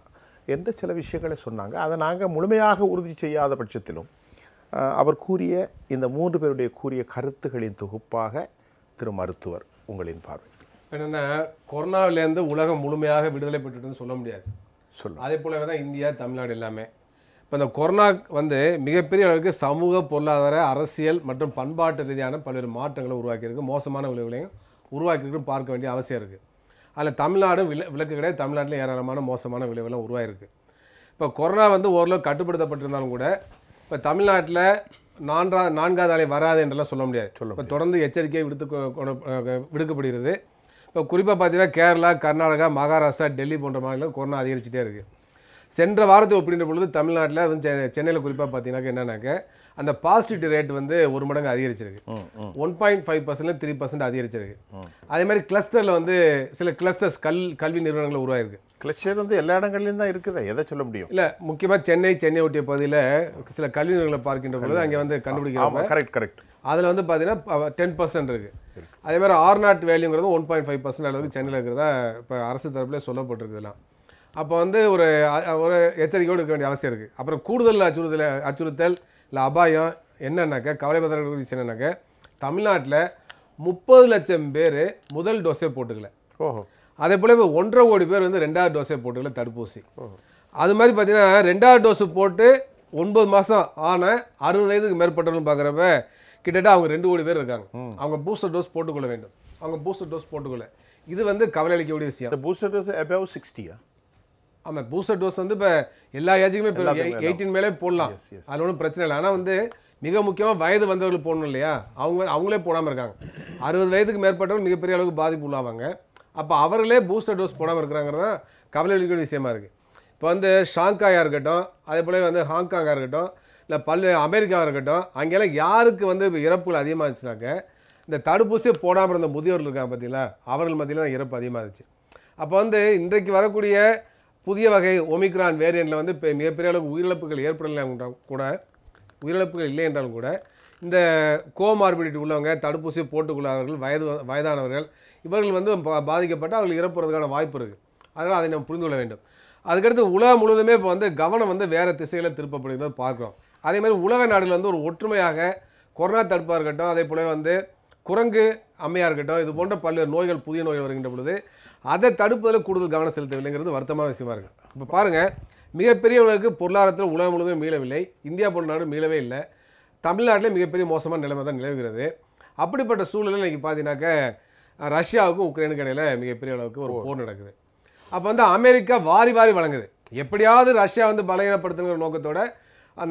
என்ற சில விஷயங்களை சொன்னாங்க அதை நாங்கள் முழுமையாக உறுதி செய்யாத பட்சத்திலும் அவர் கூறிய இந்த 3 பேருடைய கூறிய கருத்துக்களின் தொகுப்பாக திரு மருத்துவர் உங்களின் பார்வை என்னென்னா கொரோனாவிலேருந்து உலகம் முழுமையாக விடுதலை பெற்றுட்டுன்னு சொல்ல முடியாது அதே போலவே தான் இந்தியா தமிழ்நாடு எல்லாமே இப்போ இந்த கொரோனா வந்து மிகப்பெரிய அளவுக்கு சமூக பொருளாதார அரசியல் மற்றும் பண்பாட்டு ரீதியான பல்வேறு மாற்றங்களை உருவாக்கியிருக்கு மோசமான விளைவுகளையும் உருவாக்கியிருக்குன்னு பார்க்க வேண்டிய அவசியம் இருக்குது அதில் தமிழ்நாடும் விலக்கு கிடையாது தமிழ்நாட்டில் ஏராளமான மோசமான விளைவுகள்லாம் உருவாயிருக்கு இப்போ கொரோனா வந்து ஓரளவு கட்டுப்படுத்தப்பட்டிருந்தாலும் கூட இப்போ தமிழ்நாட்டில் 4வது அலை வராது என்றெல்லாம் சொல்ல முடியாது இப்போ தொடர்ந்து எச்சரிக்கை விடுக்கப்படுகிறது இப்போ குறிப்பாக பார்த்தீங்கன்னா கேரளா கர்நாடகா மகாராஷ்டிரா டெல்லி போன்ற மாநிலங்கள் கொரோனா அதிகரிச்சுட்டே இருக்குது சென்ற வாரத்தை ஒப்பிடுகின்ற பொழுது தமிழ்நாட்டில் வந்து சென்னையில் குறிப்பாக பார்த்தீங்கன்னாக்க என்னன்னாக்க அந்த பாசிட்டிவிட்டி ரேட் வந்து 1 மடங்கு அதிகரிச்சிருக்கு 1.5% 3% அதிகரிச்சிருக்கு அதே மாதிரி கிளஸ்டரில் வந்து சில கிளஸ்டர்ஸ் கல்வி நிறுவனங்கள் உருவாயிருக்கு கிளஸ்டர் வந்து எல்லா இடங்கள்லையும் தான் இருக்குது எதை சொல்ல முடியும் இல்லை முக்கியமாக சென்னை ஒட்டிய பகுதியில் சில கல்வி நிறுவனங்களை பார்க்கின்ற பொழுது அங்கே வந்து கண்டுபிடிக்கிறாங்க கரெக்ட் அதில் வந்து பார்த்தீங்கன்னா 10% இருக்குது அதே மாதிரி R0 வேல்யூங்கிறது 1.5% அளவுக்கு சென்னையில் இருக்கிறதா இப்போ அரசு தரப்பில் சொல்லப்பட்டிருக்குதுலாம் அப்போ வந்து ஒரு எச்சரிக்கையோடு இருக்க வேண்டிய அவசியம் இருக்குது அப்புறம் கூடுதல் அச்சுறுத்தல் இல்லை அபாயம் என்னன்னாக்க கவலைப்படக்கூடிய விஷயம் என்னன்னாக்க தமிழ்நாட்டில் 30 லட்சம் பேர் முதல் டோஸே போட்டுக்கல ஓஹோ அதே போல் இப்போ 1.5 கோடி பேர் வந்து 2வது டோஸே போட்டுக்கல தடுப்பூசி அது மாதிரி பார்த்தீங்கன்னா 2வது டோஸு போட்டு 9 மாதம் ஆன 60 வயதுக்கு மேற்பட்டவர்கள் பார்க்குறப்ப கிட்டத்தட்ட அவங்க 2 கோடி பேர் இருக்காங்க அவங்க பூஸ்டர் டோஸ் போட்டுக்கொள்ள வேண்டும் அவங்க பூஸ்டர் டோஸ் போட்டுக்கல இது வந்து கவலையளிக்க கூடிய விஷயம் the booster dose above 60 ஆமா பூஸ்டர் டோஸ் வந்து இப்ப எல்லா ஏஜ்க்குமே 18 மேலே போடலாம் அதனால பிரச்சனை இல்ல ஆனா வந்து மிக முக்கியமா வயது வந்தவங்களுக்கு போடணும் இல்லையா அவங்க அவங்களே போடாம இருக்காங்க 60 வயதுக்கு மேற்பட்டவங்க மிக பெரிய அளவுக்கு பாதிப்பு உள்ளாவாங்க அப்ப அவங்களே பூஸ்டர் டோஸ் போடாம இருக்கறங்கறத கவலையளிக்க கூடிய விஷயமா இருக்கு இப்ப வந்து ஷாங்காயா இருக்கட்டும் அதே போல வந்து ஹாங்காங்கா இருக்கட்டும் இல்ல பல்ல அமெரிக்காவா இருக்கட்டும் அங்கெல்லாம் யாருக்கு வந்து இறப்புகள் அதிகமா இருந்துச்சாங்க இந்த தடுப்பூசி போடாம இருந்த முதியவர்கள் இருக்காங்க பாத்தீங்களா அவர்கள் மத்தியில இறப்பு அதிகமா இருந்துச்சு அப்ப வந்து இன்றைக்கு வரக்கூடிய புதிய வகை ஒமிக்ரான் வேரியன்ட்ல வந்து மிகப்பெரிய அளவுக்கு உயிரிழப்புகள் ஏற்படலாம் கூட உயிரிழப்புகள் இல்லை என்றாலும் கூட இந்த கோமார்பிடிட்டி உள்ளவங்க தடுப்பூசி போட்டுக்கொள்ளாதவர்கள் வயதானவர்கள் இவர்கள் வந்து பாதிக்கப்பட்ட அவர்கள் இறப்புறதுக்கான வாய்ப்பு இருக்கு அதனால அதை நாம் புரிந்து கொள்ள வேண்டும் அதுக்கு அடுத்து உலகம் முழுதுமே இப்ப வந்து கவனம் வந்து வேற திசையில திருப்பப்படுகிறது பார்க்கிறோம் அதே மாதிரி உலக நாடுகள் வந்து ஒரு ஒற்றுமையாக கொரோனா தடுப்பா இருக்கட்டும் அதே போல வந்து குரங்கு அம்மையா இருக்கட்டும் இது போன்ற பல்வேறு நோய்கள் புதிய நோய்கள் வருகின்ற பொழுது அதை தடுப்பதில் கூடுதல் கவனம் செலுத்தவில்லைங்கிறது வருத்தமான விஷயமா இருக்கு இப்போ பாருங்க மிகப்பெரிய அளவுக்கு பொருளாதாரத்தில் உலகம் முழுவதும் மீளவில்லை இந்தியா போன்ற நாடு மீளவே இல்லை தமிழ்நாட்டில் மிகப்பெரிய மோசமான நிலைமை தான் நிலவுகிறது அப்படிப்பட்ட சூழலில் இன்னைக்கு பார்த்தீங்கன்னாக்க ரஷ்யாவுக்கும் உக்ரைனுக்கு இடையில மிகப்பெரிய அளவுக்கு ஒரு போர் நடக்குது அப்போ வந்து அமெரிக்கா வாரி வாரி வழங்குது எப்படியாவது ரஷ்யா வந்து பலகீனப்படுத்துங்கிற நோக்கத்தோட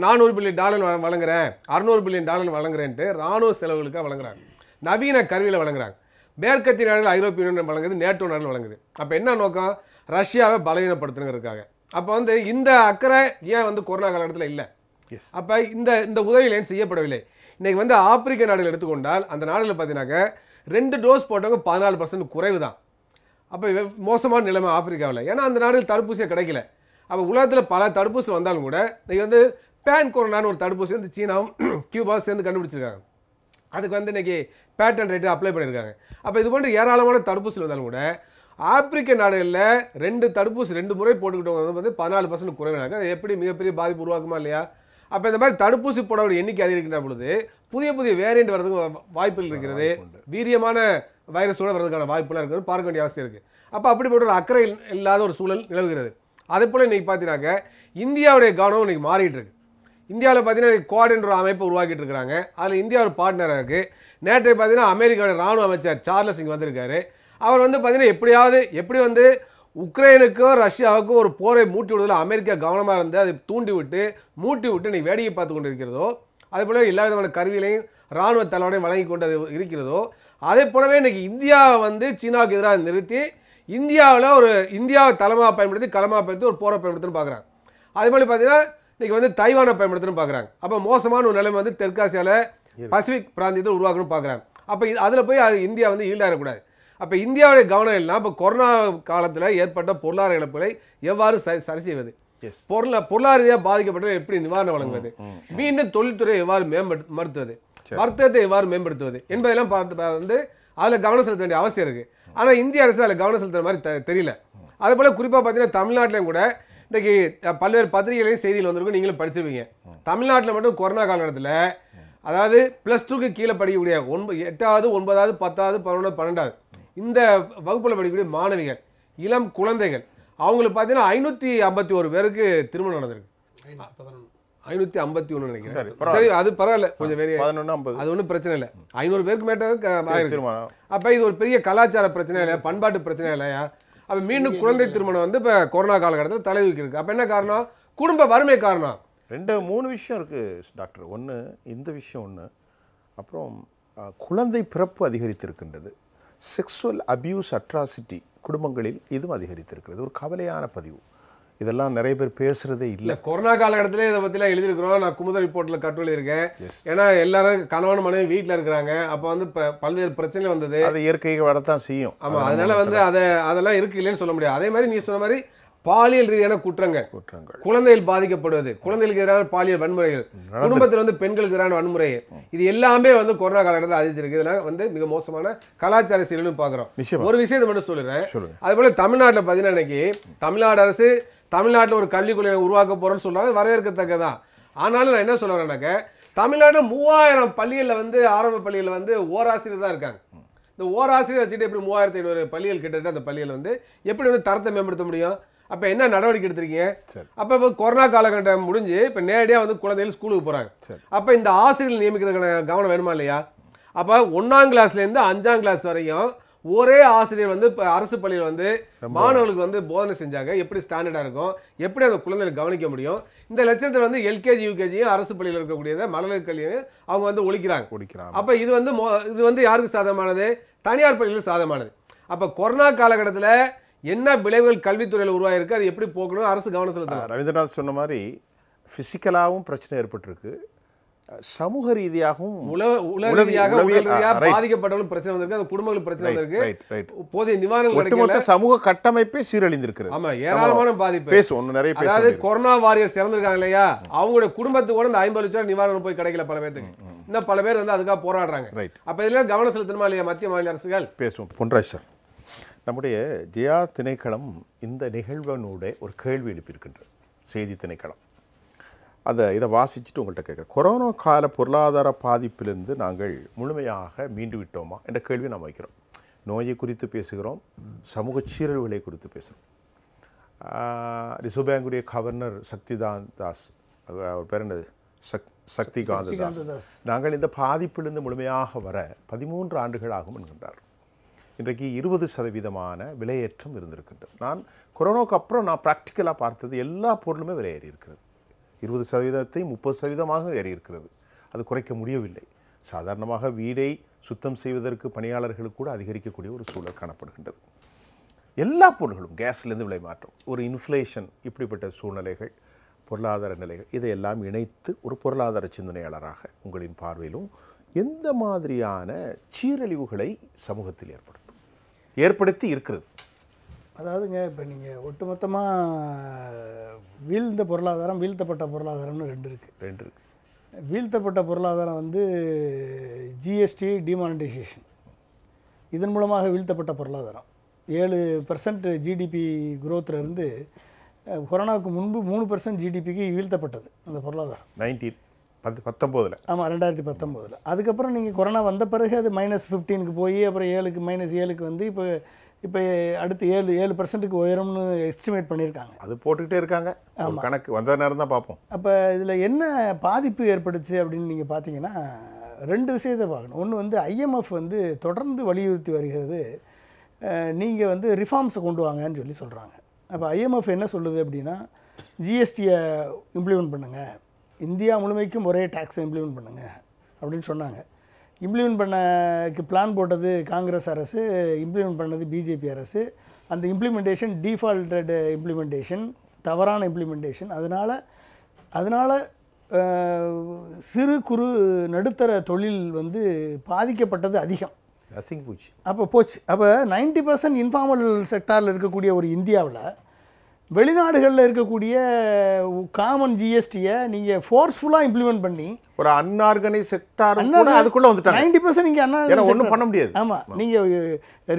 $400 பில்லியன் வழங்குறேன் $600 பில்லியன் வழங்குறேன்ட்டு ராணுவ செலவுகளுக்காக வழங்குறாங்க நவீன கருவியில் வழங்குறாங்க மேற்கத்திய நாடுகள் ஐரோப்பிய யூனியன் வழங்குது நேட்டோ நாடுகள் வழங்குது அப்போ என்ன நோக்கம் ரஷ்யாவை பலவீனப்படுத்துங்கிறதுக்காக அப்போ வந்து இந்த அக்கறை ஏன் வந்து கொரோனா காலகட்டத்தில் இல்லை அப்போ இந்த இந்த உதவிகள் ஏன் செய்யப்படவில்லை இன்னைக்கு வந்து ஆப்பிரிக்க நாடுகள் எடுத்துக்கொண்டால் அந்த நாடுகளில் பார்த்தீங்கன்னாக்க 2 டோஸ் போட்டவங்க 14% குறைவு தான் அப்போ மோசமான நிலைமை ஆப்பிரிக்காவில் ஏன்னா அந்த நாடுகள் தடுப்பூசியை கிடைக்கல அப்போ உலகத்தில் பல தடுப்பூசி வந்தாலும் கூட இன்னைக்கு வந்து பேன் கொரோனான்னு ஒரு தடுப்பூசி வந்து சீனாவும் கியூபாவும் சேர்ந்து கண்டுபிடிச்சிருக்காங்க அதுக்கு வந்து இன்றைக்கி பேட்டன் ரேட்டு அப்ளை பண்ணியிருக்காங்க அப்போ இது போன்ற ஏராளமான தடுப்பூசி வந்தாலும் கூட ஆப்பிரிக்க நாடுகளில் 2 தடுப்பூசி 2 முறை போட்டுக்கிட்டவங்க வந்து 14% குறைவினாங்க அது எப்படி மிகப்பெரிய பாதிப்பு உருவாக்குமா இல்லையா அப்போ இந்த மாதிரி தடுப்பூசி போடக்கூடிய எண்ணிக்கை அதிகரிக்கின்ற பொழுது புதிய புதிய வேரியண்ட் வர்றதுக்கு வாய்ப்புகள் இருக்கிறது வீரியமான வைரஸோடு வர்றதுக்கான வாய்ப்புலாம் இருக்கிறது பார்க்க வேண்டிய அவசியம் இருக்குது அப்போ அப்படிப்பட்ட ஒரு அக்கறை இல்லாத ஒரு சூழல் நிலவுகிறது அதே போல் இன்றைக்கி பார்த்தீங்கன்னாக்க இந்தியாவுடைய கவனம் இன்றைக்கி மாறிட்டு இருக்கு இந்தியாவில் பார்த்தீங்கன்னா குவாட்ன்ற ஒரு அமைப்பை உருவாக்கிட்டு இருக்கிறாங்க அதில் இந்தியா ஒரு பார்ட்னராக இருக்குது நேற்று பார்த்தீங்கன்னா அமெரிக்காவுடைய ராணுவ அமைச்சர் சார்லஸ் சிங் வந்திருக்காரு அவர் வந்து பார்த்தீங்கன்னா எப்படி வந்து உக்ரைனுக்கும் ரஷ்யாவுக்கும் ஒரு போரை மூட்டி விடுவதில் அமெரிக்கா கவனமாக இருந்து அதை மூட்டி விட்டு இன்றைக்கி வேடிக்கை பார்த்து கொண்டு இருக்கிறதோ அதே போலவே எல்லா விதமான கருவிகளையும் ராணுவ தலைவரையும் வழங்கி கொண்டு அது இருக்கிறதோ அதே போலவே இன்றைக்கி இந்தியாவை வந்து சீனாவுக்கு எதிராக நிறுத்தி இந்தியாவில் ஒரு இந்தியாவை களமாக பயன்படுத்தி ஒரு போரை பயன்படுத்துன்னு பார்க்குறாங்க அதே மாதிரி பார்த்தீங்கன்னா இன்றைக்கி வந்து தைவானை பயன்படுத்தணும்னு பார்க்குறாங்க அப்போ மோசமான ஒரு நிலைமை வந்து தெற்காசியாவில் பசிபிக் பிராந்தியத்தை உருவாக்கணும்னு பார்க்குறாங்க அப்போ அதில் போய் இந்தியா வந்து ஈல்டாகக்கூடாது அப்போ இந்தியாவுடைய கவனம் இல்லைனா இப்போ கொரோனா காலத்தில் ஏற்பட்ட பொருளாதார இழப்புகளை எவ்வாறு சரி செய்வது பொருளாதார ரீதியாக பாதிக்கப்பட்டவர்கள் எப்படி நிவாரணம் வழங்குவது மீண்டும் தொழில்துறையை எவ்வாறு வர்த்தகத்தை எவ்வாறு மேம்படுத்துவது என்பதெல்லாம் பார்த்து வந்து அதில் கவனம் செலுத்த வேண்டிய அவசியம் இருக்குது ஆனால் இந்திய அரசு அதில் கவனம் செலுத்துகிற மாதிரி தெரியல அதுபோல் குறிப்பாக பார்த்தீங்கன்னா தமிழ்நாட்டிலையும் கூட இன்றைக்கி பல்வேறு பத்திரிகைகளையும் செய்தியில் வந்திருக்கும் நீங்களும் படிச்சிருவீங்க தமிழ்நாட்டில் மட்டும் கொரோனா காலகட்டத்தில் அதாவது +2க்கு கீழே படிக்கக்கூடிய 8வது 9வது 10வது 11 12 இந்த வகுப்பில் படிக்கக்கூடிய மாணவிகள் இளம் குழந்தைகள் அவங்களுக்கு பார்த்தீங்கன்னா 551 பேருக்கு திருமணம் நடந்திருக்கு 551 நினைக்கிறேன் சரி அது பரவாயில்ல கொஞ்சம் வேறு அது ஒன்றும் பிரச்சனை இல்லை 500 பேருக்கு மேட்டருக்கு அப்போ இது ஒரு பெரிய கலாச்சார பிரச்சனை இல்லை பண்பாட்டு பிரச்சனை இல்லையா அப்போ மீண்டும் குழந்தை திருமணம் வந்து இப்போ கொரோனா காலகட்டத்தில் தலைவிக்கு இருக்குது அப்போ என்ன காரணம் குடும்ப வறுமை காரணம் 2-3 விஷயம் இருக்குது டாக்டர் ஒன்று இந்த விஷயம் ஒன்று அப்புறம் குழந்தை பிறப்பு அதிகரித்திருக்கின்றது செக்ஸுவல் அபியூஸ் அட்ராசிட்டி குடும்பங்களில் இதுவும் அதிகரித்திருக்கிறது ஒரு கவலையான பதிவு இதெல்லாம் நிறைய பேர் பேசுறதே இல்லை கொரோனா காலகட்டத்திலே இதை பற்றிலாம் எழுதியிருக்கிறோம் நான் குமுத ரிப்போர்ட்டில் கட்டுரை இருக்கேன் ஏன்னா எல்லாரும் கணவன் மனைவி வீட்டில் இருக்கிறாங்க அப்போ வந்து பல்வேறு பிரச்சனை வந்தது அது இயற்கைக்கு வரத்தான் செய்யும் ஆமாம் அதனால வந்து அதெல்லாம் இருக்கு இல்லைன்னு சொல்ல முடியாது அதே மாதிரி நீ சொன்ன மாதிரி பாலியல் ரீதியான குற்றங்கள் குழந்தைகள் பாதிக்கப்படுவது குழந்தைகளுக்கு எதிரான பாலியல் வன்முறைகள் குடும்பத்தில் வந்து பெண்களுக்கு எதிரான வன்முறை இது எல்லாமே வந்து கொரோனா காலகட்டத்தில் அதிகரிச்சிருக்கு இதெல்லாம் வந்து மிக மோசமான கலாச்சார சீரழிவு பார்க்குறோம் ஒரு விஷயத்தை மட்டும் சொல்லுறேன் அதுபோல தமிழ்நாட்டில் பார்த்தீங்கன்னா இன்னைக்கு தமிழ்நாடு அரசு தமிழ்நாட்டில் ஒரு கல்விக்குள்ள உருவாக்க போறோம்னு சொல்றாங்க வரவேற்கத்தக்கதான் ஆனாலும் நான் என்ன சொல்ல வரேன்னாக்க தமிழ்நாட்டில் 3000 பள்ளிகளில் வந்து ஆரம்ப பள்ளிகளில் வந்து ஓராசிரியர் தான் இருக்காங்க இந்த ஓராசிரியர் வச்சுட்டு எப்படி 3500 பள்ளிகள் கிட்டத்தட்ட அந்த பள்ளிகள் வந்து எப்படி வந்து தரத்தை மேம்படுத்த முடியும் அப்போ என்ன நடவடிக்கை எடுத்திருக்கீங்க அப்போ இப்போ கொரோனா காலகட்டம் முடிஞ்சு இப்போ நேரடியாக வந்து குழந்தைகள் ஸ்கூலுக்கு போகிறாங்க அப்போ இந்த ஆசிரியர்கள் நியமிக்கிறதுக்கான கவனம் வேணுமா இல்லையா அப்போ 1ஆம் கிளாஸ்லேருந்து 5ஆம் கிளாஸ் வரையும் ஒரே ஆசிரியர் வந்து அரசு பள்ளியில வந்து மாணவர்களுக்கு வந்து போதனை செஞ்சாங்க எப்படி ஸ்டாண்டர்டா இருக்கும் எப்படி அந்த குழந்தைகளை கவனிக்க முடியும் இந்த லட்சணத்துல வந்து எல்கேஜி யுகேஜி அரசு பள்ளியில இருக்க கூடியதே மலர் கல்வியை அவங்க வந்து ஒளிக்கிறாங்க குடிக்கிறாங்க அப்ப இது வந்து யாருக்கு சாதமானது தனியார் பள்ளிகளுக்கு சாதமானது அப்ப கொரோனா காலகட்டத்துல என்ன விளைவுகள் கல்வி துறையில உருவாயிருக்கு அது எப்படி போகணும் அரசு கவனம் செலுத்தணும் ரவீந்திரநாத் சொன்ன மாதிரி பிசிக்கலாவும் பிரச்சனை ஏற்பட்டிருக்கு சமூக ரீதியாகவும் பாதிக்கப்பட்டவர்களும் பிரச்சனை வந்திருக்கு அந்த குடும்பங்களுக்கு பிரச்சனை வந்திருக்கு போதிய நிவாரணங்கள் கிடைக்கல சமூக கட்டமைப்பே சீரழிந்திருக்கிறது ஆமா ஏராளமான பாதிப்பு பேசுவோம் நிறைய பேசுவோம் அதாவது கொரோனா வாரியர்ஸ் இறந்திருக்காங்க இல்லையா அவங்களுடைய குடும்பத்துக்கு கூட அந்த 50 லட்சம் நிவாரணம் போய் கிடைக்கல பல பேருக்கு இன்னும் பல பேர் வந்து அதுக்காக போராடுறாங்க அப்ப இதெல்லாம் கவனம் செலுத்தணுமா இல்லையா மத்திய மாநில அரசுகள் பேசுவோம் பொன்ராஜ் சார் நம்முடைய ஜெயா திணைக்களம் இந்த நிகழ்வனோட ஒரு கேள்வி எழுப்பியிருக்கின்றது செய்தி திணைக்களம் அந்த இதை வாசிச்சுட்டு உங்கள்கிட்ட கேட்குறேன் கொரோனா கால பொருளாதார பாதிப்பிலிருந்து நாங்கள் முழுமையாக மீண்டு விட்டோமா என்ற கேள்வி நாம் வைக்கிறோம் நோயை குறித்து பேசுகிறோம் சமூக சீரழிவுகளை குறித்து பேசுகிறோம் ரிசர்வ் பேங்குடைய கவர்னர் சக்திகாந்த் தாஸ் அவர் பேர் என்னது சக்திகாந்த் தாஸ் நாங்கள் இந்த பாதிப்பிலிருந்து முழுமையாக வர 13 ஆண்டுகள் ஆகும் என்கின்றார் இன்றைக்கு 20% விலையேற்றம் இருந்திருக்கின்றது நான் கொரோனாவுக்கு அப்புறம் நான் ப்ராக்டிக்கலாக பார்த்தது எல்லா பொருளுமே விலையேறி இருக்கிறது 20% 30% ஏறி இருக்கிறது அது குறைக்க முடியவில்லை சாதாரணமாக வீடை சுத்தம் செய்வதற்கு பணியாளர்களுக்கு கூட அதிகரிக்கக்கூடிய ஒரு சூழல் காணப்படுகின்றது எல்லா பொருள்களும் கேஸ்லேருந்து விலை மாற்றம் ஒரு இன்ஃப்ளேஷன் இப்படிப்பட்ட சூழ்நிலைகள் பொருளாதார நிலைகள் இதையெல்லாம் இணைத்து ஒரு பொருளாதார சிந்தனையாளராக உங்களின் பார்வையிலும் எந்த மாதிரியான சீரழிவுகளை சமூகத்தில் ஏற்படுத்தி இருக்கிறது அதாவதுங்க இப்போ நீங்கள் ஒட்டுமொத்தமாக வீழ்த்தப்பட்ட பொருளாதாரம்னு ரெண்டு இருக்குது வீழ்த்தப்பட்ட பொருளாதாரம் வந்து ஜிஎஸ்டி டிமானிட்டைசேஷன் இதன் மூலமாக வீழ்த்தப்பட்ட பொருளாதாரம் 7% ஜிடிபி குரோத்திலிருந்து கொரோனாவுக்கு முன்பு 3% ஜிடிபிக்கு வீழ்த்தப்பட்டது அந்த பொருளாதாரம் 2019 ஆமாம் 2019 அதுக்கப்புறம் நீங்கள் கொரோனா வந்த பிறகு அது -15க்கு போய் அப்புறம் 7 வந்து இப்போ அடுத்து 7% உயரம்னு எஸ்டிமேட் பண்ணியிருக்காங்க அது போட்டுக்கிட்டே இருக்காங்க கணக்கு வந்த நேரம் தான் பார்ப்போம் அப்போ இதில் என்ன பாதிப்பு ஏற்படுச்சு அப்படின்னு நீங்கள் பார்த்தீங்கன்னா ரெண்டு விஷயத்தை பார்க்கணும் ஒன்று வந்து IMF வந்து தொடர்ந்து வலியுறுத்தி வருகிறது நீங்கள் வந்து ரிஃபார்ம்ஸை கொண்டு வாங்கன்னு சொல்லி சொல்கிறாங்க அப்போ IMF என்ன சொல்லுது அப்படின்னா ஜிஎஸ்டியை இம்ப்ளிமெண்ட் பண்ணுங்கள் இந்தியா முழுமைக்கும் ஒரே டேக்ஸை இம்ப்ளிமெண்ட் பண்ணுங்கள் அப்படின்னு சொன்னாங்க இம்ப்ளிமெண்ட் பண்ணக்கு பிளான் போட்டது காங்கிரஸ் அரசு இம்ப்ளிமெண்ட் பண்ணது பிஜேபி அரசு அந்த இம்ப்ளிமெண்டேஷன் டிஃபால்டட் இம்ப்ளிமெண்டேஷன் தவறான இம்ப்ளிமெண்டேஷன் அதனால் சிறு குறு நடுத்தர தொழில் வந்து பாதிக்கப்பட்டது அதிகம் போச்சு அப்போ 90% இன்ஃபார்மல் செக்டாரில் இருக்கக்கூடிய ஒரு இந்தியாவில் வெளிநாடுகளில் இருக்கக்கூடிய காமன் ஜிஎஸ்டியை நீங்கள் ஃபோர்ஸ்ஃபுல்லாக இம்ப்ளிமெண்ட் பண்ணி ஒரு அன்ஆர்கனைஸ் செக்டார் அதுக்குள்ளே வந்துட்டாங்க 90% நீங்கள் அன்ஆர்கனைஸ் ஒன்றும் பண்ண முடியாது ஆமாம் நீங்கள்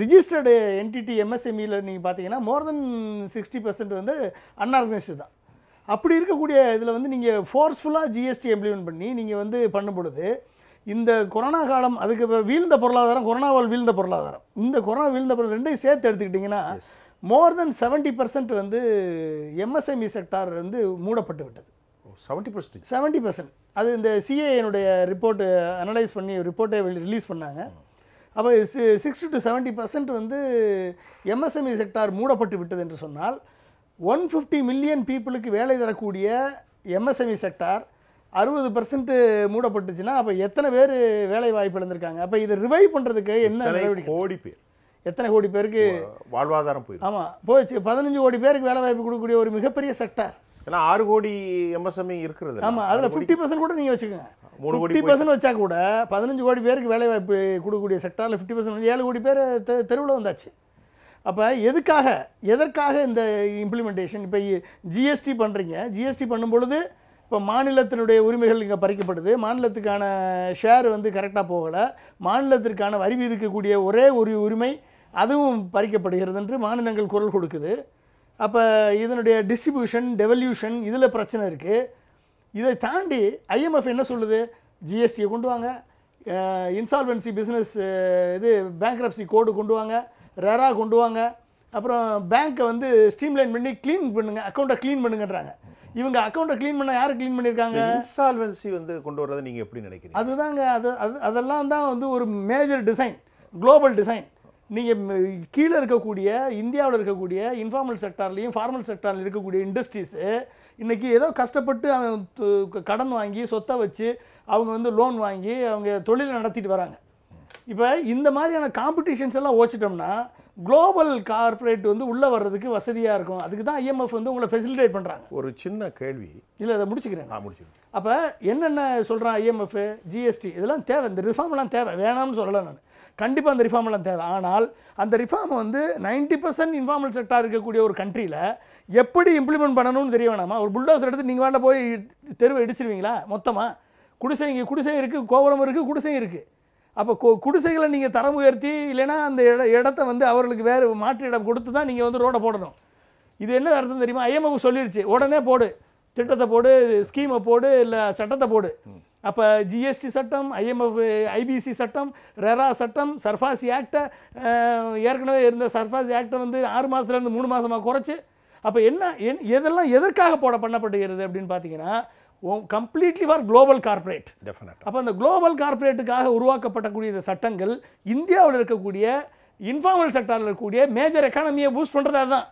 ரிஜிஸ்டர்டு என்டிடி MSMEயில் நீங்கள் பார்த்தீங்கன்னா மோர் தென் 60% வந்து அன்ஆர்கனைஸ்டு தான் அப்படி இருக்கக்கூடிய இதில் வந்து நீங்கள் ஃபோர்ஸ்ஃபுல்லாக ஜிஎஸ்டி இம்ப்ளிமெண்ட் பண்ணி நீங்கள் வந்து பண்ணும் பொழுது இந்த கொரோனா காலம் அதுக்கு வீழ்ந்த பொருளாதாரம் கொரோனாவால் வீழ்ந்த பொருளாதாரம் இந்த கொரோனா வீழ்ந்த பொருளாதாரம் ரெண்டையும் சேர்த்து எடுத்துக்கிட்டிங்கன்னா மோர் தென் 70% வந்து MSME செக்டார் வந்து மூடப்பட்டு விட்டது 70% அது இந்த சிஏனுடைய ரிப்போர்ட்டு அனலைஸ் பண்ணி ரிப்போர்ட்டை ரிலீஸ் பண்ணாங்க அப்போ 60 to 70% வந்து MSME செக்டார் மூடப்பட்டு விட்டது என்று சொன்னால் 150 மில்லியன் பீப்புளுக்கு வேலை தரக்கூடிய MSME செக்டார் 60% மூடப்பட்டுச்சுன்னா அப்போ எத்தனை பேர் வேலை வாய்ப்பு இழந்திருக்காங்க அப்போ இதை ரிவைவ் பண்ணுறதுக்கு என்ன நடவடிக்கை எத்தனை கோடி பேருக்கு வாழ்வாதாரம் போயிடும் ஆமாம் போச்சு 15 கோடி பேருக்கு வேலை வாய்ப்பு கொடுக்கக்கூடிய ஒரு மிகப்பெரிய செக்டார் ஏன்னா 6 கோடி MSME இருக்கிறது ஆமாம் அதில் 50% கூட நீங்கள் வச்சுக்கோங்க 50% வச்சா கூட 15 கோடி பேருக்கு வேலை வாய்ப்பு கொடுக்கக்கூடிய செக்டாரில் 50% 7 கோடி பேர் தெருவில் வந்தாச்சு அப்போ எதற்காக இந்த இம்ப்ளிமெண்டேஷன் இப்போ ஜிஎஸ்டி பண்ணுறீங்க ஜிஎஸ்டி பண்ணும் பொழுது இப்போ மாநிலத்தினுடைய உரிமைகள் இங்கே பறிக்கப்படுது மாநிலத்துக்கான ஷேர் வந்து கரெக்டாக போகலை மாநிலத்திற்கான வரி விதிக்கக்கூடிய ஒரே ஒரு உரிமை அதுவும் பறிக்கப்படுகிறது என்று மாநிலங்கள் குரல் கொடுக்குது அப்போ இதனுடைய டிஸ்ட்ரிபியூஷன் டெவல்யூஷன் இதில் பிரச்சனை இருக்குது இதை தாண்டி IMF என்ன சொல்லுது ஜிஎஸ்டியை கொண்டு வாங்க இன்சால்வென்சி பிஸ்னஸ் பேங்க்ரப்சி கோடு கொண்டு வாங்க ரெரா கொண்டு வாங்க அப்புறம் பேங்க்கை வந்து ஸ்ட்ரீம்லைன் பண்ணி க்ளீன் பண்ணுங்கள் அக்கௌண்ட்டை க்ளீன் பண்ணுங்கன்றாங்க இவங்க அக்கௌண்ட்டை க்ளீன் பண்ண யார் க்ளீன் பண்ணியிருக்காங்க இன்சால்வென்சி வந்து கொண்டு வர்றதை நீங்கள் எப்படி நினைக்கிறீங்க அதுதாங்க அதெல்லாம் தான் வந்து ஒரு மேஜர் டிசைன் குளோபல் டிசைன் நீங்கள் கீழே இருக்கக்கூடிய இந்தியாவில் இருக்கக்கூடிய இன்ஃபார்மல் செக்டார்லையும் ஃபார்மல் செக்டாரில் இருக்கக்கூடிய இண்டஸ்ட்ரீஸு இன்றைக்கி ஏதோ கஷ்டப்பட்டு அவங்க கடன் வாங்கி சொத்தை வச்சு அவங்க வந்து லோன் வாங்கி அவங்க தொழிலை நடத்திட்டு வராங்க. இப்போ இந்த மாதிரியான காம்படிஷன்ஸ் எல்லாம் ஓச்சிட்டோம்னா குளோபல் கார்ப்பரேட் வந்து உள்ளே வர்றதுக்கு வசதியாக இருக்கும். அதுக்கு தான் ஐஎம்எஃப் வந்து உங்களை ஃபெசிலிட்டேட் பண்ணுறாங்க. ஒரு சின்ன கேள்வி, இல்லை அதை முடிச்சுக்கிறேன். அப்போ என்னென்ன சொல்கிறான் ஐஎம்எஃப், ஜிஎஸ்டி இதெல்லாம் தேவை, இந்த ரிஃபார்ம்லாம் தேவை, வேணாம்னு சொல்லலாம் நான், கண்டிப்பாக அந்த ரிஃபார்ம்லாம் தேவை. ஆனால் அந்த ரிஃபார்ம் வந்து 90% இன்ஃபார்மல் செக்டார் இருக்கக்கூடிய ஒரு கண்ட்ரியில் எப்படி இம்ப்ளிமெண்ட் பண்ணணும்னு தெரிய வேணாமா? ஒரு புல்டோசர் எடுத்து நீங்கள் வேண்டாம் போய் தெருவை இடிச்சிருவீங்களா? மொத்தமாக குடிசை, இங்கே குடிசை இருக்குது, கோபுரம் இருக்குது, குடிசை இருக்குது. அப்போ குடிசைகளை நீங்கள் தரம் உயர்த்தி இல்லைன்னா அந்த இடத்த வந்து அவர்களுக்கு வேறு மாற்று இடம் கொடுத்து தான் நீங்கள் வந்து ரோடை போடணும். இது என்ன அர்த்தம் தெரியுமா? ஐஎம்எஃப் சொல்லிடுச்சு, உடனே போடு திட்டத்தை, போடு ஸ்கீமை, போடு இல்லை சட்டத்தை போடு. அப்போ ஜிஎஸ்டி சட்டம், ஐஎம்எஃப், ஐபிசி சட்டம், ரெரா சட்டம், சர்ஃபாசி ஆக்டை, ஏற்கனவே இருந்த சர்ஃபாசி ஆக்டை வந்து 6 மாதத்துலேருந்து 3 மாதமாக குறைச்சி. அப்போ என்ன எதெல்லாம் எதற்காக போட பண்ணப்படுகிறது அப்படின்னு பார்த்தீங்கன்னா கம்ப்ளீட்லி ஃபார் குளோபல் கார்ப்பரேட். அப்போ அந்த குளோபல் கார்ப்பரேட்டுக்காக உருவாக்கப்படக்கூடிய இந்த சட்டங்கள் இந்தியாவில் இருக்கக்கூடிய இன்ஃபார்மல் செக்டாரில் இருக்கக்கூடிய மேஜர் எக்கானமியை பூஸ்ட் பண்ணுறதாக தான்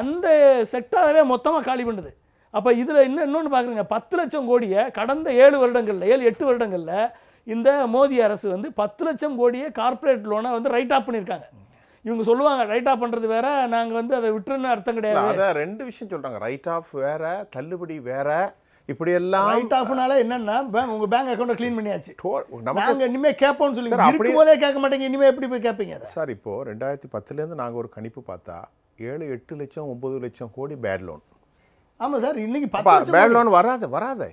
அந்த செக்டாரே மொத்தமாக காலி பண்ணுது. அப்போ இதில் இன்னொன்று பார்க்குறீங்க, 10 லட்சம் கோடியை கடந்த 7 வருடங்களில் 8 வருடங்களில் இந்த மோடி அரசு வந்து 10 லட்சம் கோடியை கார்ப்பரேட் லோனை வந்து ரைட் ஆஃப் பண்ணியிருக்காங்க. இவங்க சொல்லுவாங்க ரைட் ஆஃப் பண்ணுறது வேற, நாங்கள் வந்து அதை விட்டுருன்னு அர்த்தம் கிடையாது. அதை 2 விஷயம் சொல்கிறாங்க, ரைட் ஆஃப் வேற, தள்ளுபடி வேற. இப்படி எல்லாம் ரைட் ஆஃப்னால என்னன்னா உங்க பேங்க் அக்கௌண்ட்டை க்ளீன் பண்ணியாச்சு, நாங்கள் இனிமேல் கேட்போம்னு சொல்லி அப்படி போதே கேட்க மாட்டேங்க, இனிமேல் எப்படி போய் கேட்பீங்க சார்? இப்போது 2010லேருந்து நாங்கள் ஒரு கணிப்பு பார்த்தா 7-8 லட்சம் 9 லட்சம் கோடி பேட் லோன். ஆமாம் சார், இன்னைக்கு 10 லட்சம் வராது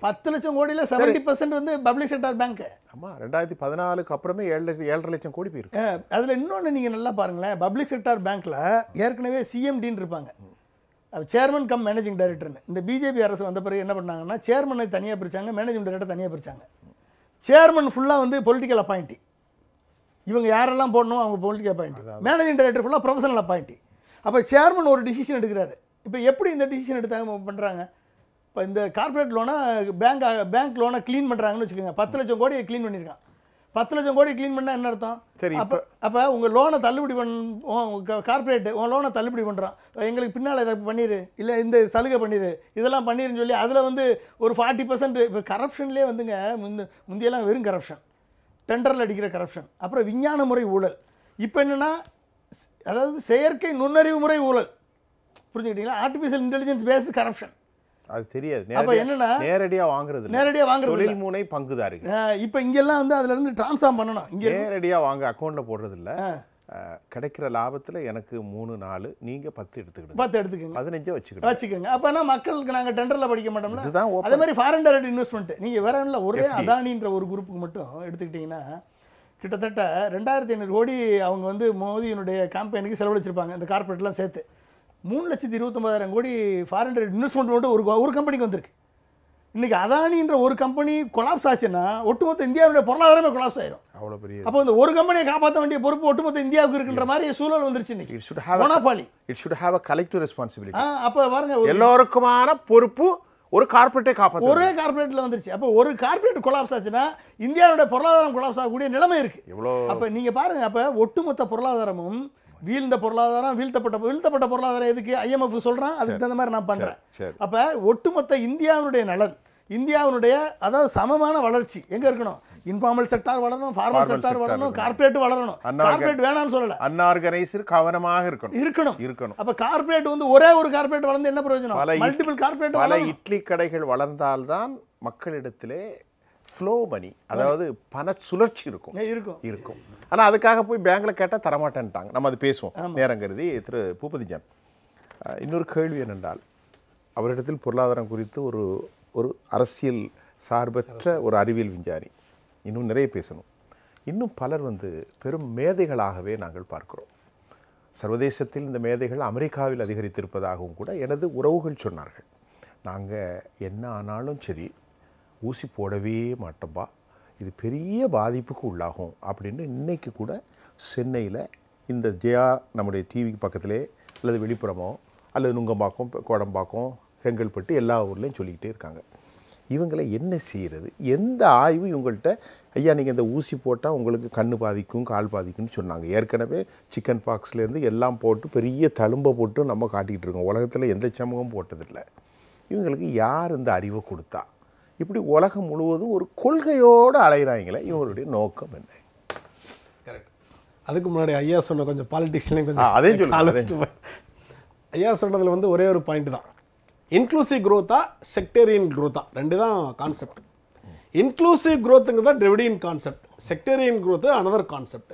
10 லட்சம் கோடியில் 70% வந்து பப்ளிக் செக்டார் பேங்க்கு. ஆமாம், 2014க்கு அப்புறமே 7-7.5 லட்சம் கோடி போயிருக்கு. அதில் இன்னொன்று நீங்கள் நல்லா பாருங்களேன், பப்ளிக் செக்டார் பேங்க்கில் ஏற்கனவே சிஎம்டின்னு இருப்பாங்க, சேர்மன் கம் மேனேஜிங் டைரக்டர்னு. இந்த பிஜேபி அரசு வந்த பிறகு என்ன பண்ணாங்கன்னா சேர்மனை தனியாக பிரித்தாங்க, மேனேஜிங் டைரக்டர் தனியாக பிரித்தாங்க. சேர்மன் ஃபுல்லாக வந்து பொலிட்டிக்கல் அப்பாயிண்ட்டி, இவங்க யாரெல்லாம் போடணும் அவங்க பொலிட்டிக்கல் அப்பாயிண்ட்டி. மேனேஜிங் டைரக்டர் ஃபுல்லாக ப்ரொஃபஷனல் அப்பாயிண்ட்டி. அப்போ சேர்மன் ஒரு டிசிஷன் எடுக்கிறாரு. இப்போ எப்படி இந்த டிசிஷன் எடுத்தாங்க பண்ணுறாங்க? இப்போ இந்த கார்ப்பரேட் லோனை பேங்க் லோனை க்ளீன் பண்ணுறாங்கன்னு வச்சுக்கோங்க. 10 லட்சம் கோடியை க்ளீன் பண்ணியிருக்கான். 10 லட்சம் கோடியை க்ளீன் பண்ணால் என்ன அர்த்தம்? சரி, அப்போ உங்கள் லோனை தள்ளுபடி கார்ப்பரேட்டு உன் லோனை தள்ளுபடி பண்ணுறான், எங்களுக்கு பின்னால் இதை பண்ணிடு, இல்லை இந்த சலுகை பண்ணிடு, இதெல்லாம் பண்ணிடுன்னு சொல்லி அதில் வந்து ஒரு 40%. இப்போ கரப்ஷன்லேயே வந்துங்க, முந்தையெல்லாம் வெறும் கரப்ஷன், டெண்டரில் அடிக்கிற கரப்ஷன், அப்புறம் விஞ்ஞான முறை ஊழல். இப்போ என்னென்னா அதாவது செயற்கை நுண்ணறிவு முறை ஊழல், புரிஞ்சுக்கிட்டீங்களா? Artificial intelligence based corruption. அது தெரியாது. அப்போ என்னென்னா நேரடியாக வாங்குறது தொழில்முனை பங்குதாரிகள். இப்போ இங்கெல்லாம் வந்து அதுலேருந்து ட்ரான்ஸ்ஃபார்ம் பண்ணணும். இங்கே நேரடியாக வாங்க, அக்கௌண்ட்டில் போடுறது இல்லை, கிடைக்கிற லாபத்தில் எனக்கு 3-4, நீங்கள் 10 எடுத்துக்கணும் 15 வச்சுக்கோங்க. அப்போனா மக்களுக்கு நாங்கள் டெண்டரில் படிக்க மாட்டோம்னா இதுதான். அதே மாதிரி ஃபாரின் டைரக்ட் இன்வெஸ்ட்மெண்ட் நீங்கள் வேற ஒன்றும், ஒரே அதானின்ற ஒரு குரூப்புக்கு மட்டும் எடுத்துக்கிட்டிங்கன்னா கிட்டத்தட்ட 2500 கோடி அவங்க வந்து மோடியினுடைய கேம்பெயினுக்கு செலவழிச்சிருப்பாங்க. இந்த கார்ப்பரேட்லாம் சேர்த்து 3,29,000 கோடி ஃபாரின் டைரக்ட் இன்வெஸ்ட்மெண்ட் மட்டும் ஒரு கம்பெனிக்கு வந்திருக்கு. இன்றைக்கி அதானின்ற ஒரு கம்பெனி கொலாப்ஸ் ஆச்சுன்னா ஒட்டுமொத்த இந்தியாவுடைய பொருளாதாரமே கொலாப்ஸ் ஆயிடும், அவ்வளோ பெரிய. அப்போ இந்த ஒரு கம்பெனியை காப்பாற்ற வேண்டிய பொறுப்பு ஒட்டுமொத்த இந்தியாவுக்கு இருக்கின்ற மாதிரி சூழல் வந்துருச்சு. இன்னைக்கு it should have a collective responsibility. அப்போ பாருங்க, எல்லோருக்குமான பொறுப்பு ஒரு கார்ப்பரேட்டை காப்பாற்ற, ஒரே கார்ப்பரேட்டில் வந்துருச்சு. அப்போ ஒரு கார்ப்பரேட் கொலாப்ஸ் ஆச்சுன்னா இந்தியாவுடைய பொருளாதாரம் கொலாப்ஸ் ஆகக்கூடிய நிலைமை இருக்குது. எவ்வளோ? அப்போ நீங்கள் பாருங்கள், அப்போ ஒட்டுமொத்த பொருளாதாரமும் வீழ்ந்த பொருளாதாரம், வீழ்த்தப்பட்ட பொருளாதாரம் எதுக்கு ஐஎம்எஃப் சொல்கிறான், அதுக்கு தகுந்த மாதிரி நான் பண்ணுறேன். அப்போ ஒட்டுமொத்த இந்தியாவினுடைய நலன், இந்தியாவினுடைய அதாவது சமமான வளர்ச்சி எங்கே இருக்கணும்? இன்ஃபார்மல் செக்டார் வளரணும், ஃபார்மல் செக்டார் வளரணும், கார்ப்பரேட் வளரணும். கார்ப்பரேட் வேணாம்னு சொல்லலை, அன்ஆர்கனைஸ்டு கவனமாக இருக்கணும். அப்போ கார்ப்பரேட் வந்து ஒரே ஒரு கார்ப்பரேட் வளர்ந்து என்ன பிரயோஜனம்? மல்டிபிள் கார்ப்பரேட், பல இட்லி கடைகள் வளர்ந்தால்தான் மக்களிடத்திலே ஃப்ளோ மணி, அதாவது பண சுழற்சி இருக்கும். ஆனால் அதுக்காக போய் பேங்கில் கேட்டால் தரமாட்டேன்ட்டாங்க. நம்ம அது பேசுவோம் நேரங்கிறது. திரு பூபதிஜன், இன்னொரு கேள்வி என்னென்றால், அவரிடத்தில் பொருளாதாரம் குறித்து ஒரு அரசியல் சார்பற்ற ஒரு அறிவியல் விஞ்ஞானி, இன்னும் நிறைய பேசணும். இன்னும் பலர் வந்து பெரும் மேதைகளாகவே நாங்கள் பார்க்கிறோம். சர்வதேசத்தில் இந்த மேதைகள் அமெரிக்காவில் அதிகரித்திருப்பதாகவும் கூட எனது உறவுகள் சொன்னார்கள். நாங்கள் என்ன ஆனாலும் சரி ஊசி போடவே மாட்டோம்பா, இது பெரிய பாதிப்புக்கு உள்ளாகும் அப்படின்னு இன்றைக்கி கூட சென்னையில் இந்த ஜெயா நம்முடைய டிவிக்கு பக்கத்திலே அல்லது வெளிப்புறமோ அல்லது நுங்கம்பாக்கம், கோடம்பாக்கம், செங்கல்பட்டு எல்லா ஊர்லேயும் சொல்லிக்கிட்டே இருக்காங்க. இவங்களை என்ன செய்கிறது? எந்த ஆய்வு இவங்கள்ட்ட ஐயா நீங்கள் இந்த ஊசி போட்டால் உங்களுக்கு கண்ணு பாதிக்கும் கால் பாதிக்கும்னு சொன்னாங்க. ஏற்கனவே சிக்கன் பாக்ஸ்லேருந்து எல்லாம் போட்டு பெரிய தழும்பை போட்டு நம்ம காட்டிகிட்டு இருக்கோம். உலகத்தில் எந்த சமூகம் போட்டதில்லை. இவங்களுக்கு யார் இந்த அறிவை கொடுத்தா? இப்படி உலகம் முழுவதும் ஒரு கொள்கையோடு அலைகிறாங்களே, இவங்களுடைய நோக்கம் என்ன? கரெக்ட். அதுக்கு முன்னாடி ஐயா சொன்ன கொஞ்சம் பாலிடிக்ஸ்லேயும் கொஞ்சம் அதே சொல்லுங்க. ஐயா சொன்னதில் வந்து ஒரே ஒரு பாயிண்ட் தான், இன்க்ளூசிவ் க்ரோத்தா செக்டேரியன் க்ரோத்தா ரெண்டு தான் கான்செப்ட். இன்க்ளூசிவ் க்ரோத்துங்கிறது தான் Dravidian concept, sectarian growth another concept.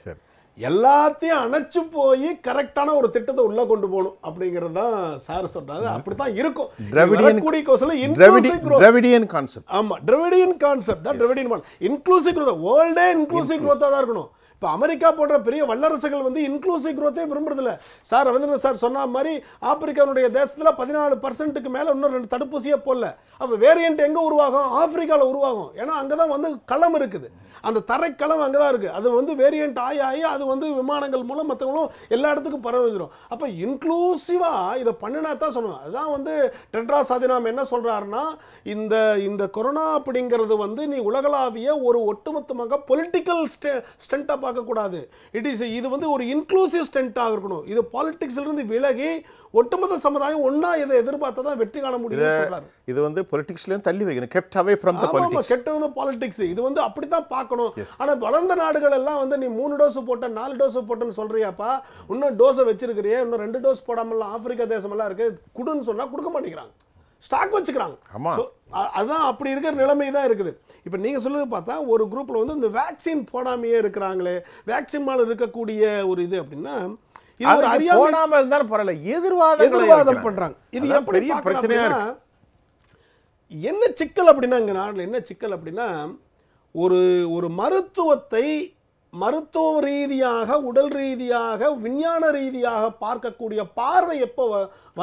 எல்லாத்தையும் அணைச்சு போய் கரெக்டான ஒரு திட்டத்தை உள்ள கொண்டு போகணும் அப்படிங்கிறது தான் சார் சொல்றாரு. அப்படித்தான் இருக்கும் டிரெவிடியன் கான்செப்ட். ஆமா, டிரெவிடியன் கான்செப்ட் தான் டிரெவிடியன். இன்க்ளூசிவ் க்ரோத் வேர்ல்டே இன்க்ளூசிவ் க்ரோத்தா தான் இருக்கணும். இப்போ அமெரிக்கா போன்ற பெரிய வல்லரசுகள் வந்து இன்க்ளூசிவ் குரோத்தே விரும்புறதில்ல. சார் ரவீந்திரநாத் சார் சொன்ன மாதிரி ஆப்பிரிக்காவுடைய தேசத்தில் 14% மேலே இன்னும் 2 தடுப்பூசியே போடல. அப்போ வேரியண்ட் எங்கே உருவாகும்? ஆப்பிரிக்காவில் உருவாகும். ஏன்னா அங்கே தான் வந்து களம் இருக்குது, அந்த தரைக்களம் அங்கே தான் இருக்குது. அது வந்து வேரியண்ட் ஆகி ஆகி அது வந்து விமானங்கள் மூலம் மற்றவங்களும் எல்லா இடத்துக்கும் பரவிடும். அப்போ இன்க்ளூசிவாக இதை பண்ணினா தான் சொன்னோம். அதுதான் வந்து டெட்ரா சாதினாம் என்ன சொல்கிறாருன்னா, இந்த கொரோனா அப்படிங்கிறது வந்து நீ உலகளாவிய ஒரு ஒட்டுமொத்தமாக பொலிட்டிக்கல் ஸ்டென்டப் கூடாது. இட் இஸ் இது வந்து ஒரு இன்க்ளூசிவ் ஸ்டென்ட்டா இருக்கணும். இது பாலிடிக்ஸ்ல இருந்து விலகி ஒட்டுமொத்த சமுதாயம் ஒண்ணா இதை எதிர்பார்த்தா தான் வெற்றி காண முடியும்னு சொல்றாரு. இது வந்து பொலிட்டிக்ஸ்ல இருந்து தள்ளி வைக்கணும், kept away from the politics. ஆமா, கெப்ட் அவே பொலிட்டிக்ஸ். இது வந்து அப்படி தான் பார்க்கணும். ஆனா வளர்ந்த நாடுகள் எல்லாம் வந்து நீ 3 டோஸ் போட்ட 4 டோஸ் போட்டன்னு சொல்றியாப்பா, இன்னும் டோஸ் வச்சிருக்கறியே, இன்னும் 2 டோஸ் போடாமல ஆப்பிரிக்கா தேசம் எல்லாம் இருக்கு குடுன்னு சொன்னா கொடுக்க மாட்டேங்கிறாங்க, ஸ்டாக் வச்சுக்கிறாங்க. அதான் அப்படி இருக்கிற நிலைமை தான் இருக்குது. இப்போ நீங்கள் சொல்லுங்க பார்த்தா ஒரு குரூப்பில் வந்து இந்த வேக்சின் போடாமையே இருக்கிறாங்களே, வேக்சின் மேலே இருக்கக்கூடிய ஒரு இது அப்படின்னா இது ஒரு அறியாமல் இருந்தாலும் பரவாயில்ல, எதிர்வாதம் பண்ணுறாங்க. இது எப்படி பிரச்சனையா இருக்கு? என்ன சிக்கல் அப்படின்னா, இங்கே நாட்டில் என்ன சிக்கல் அப்படின்னா, ஒரு ஒரு மருத்துவத்தை மருத்துவ ரீதியாக உடல் ரீதியாக விஞ்ஞான ரீதியாக பார்க்கக்கூடிய பார்வை எப்போ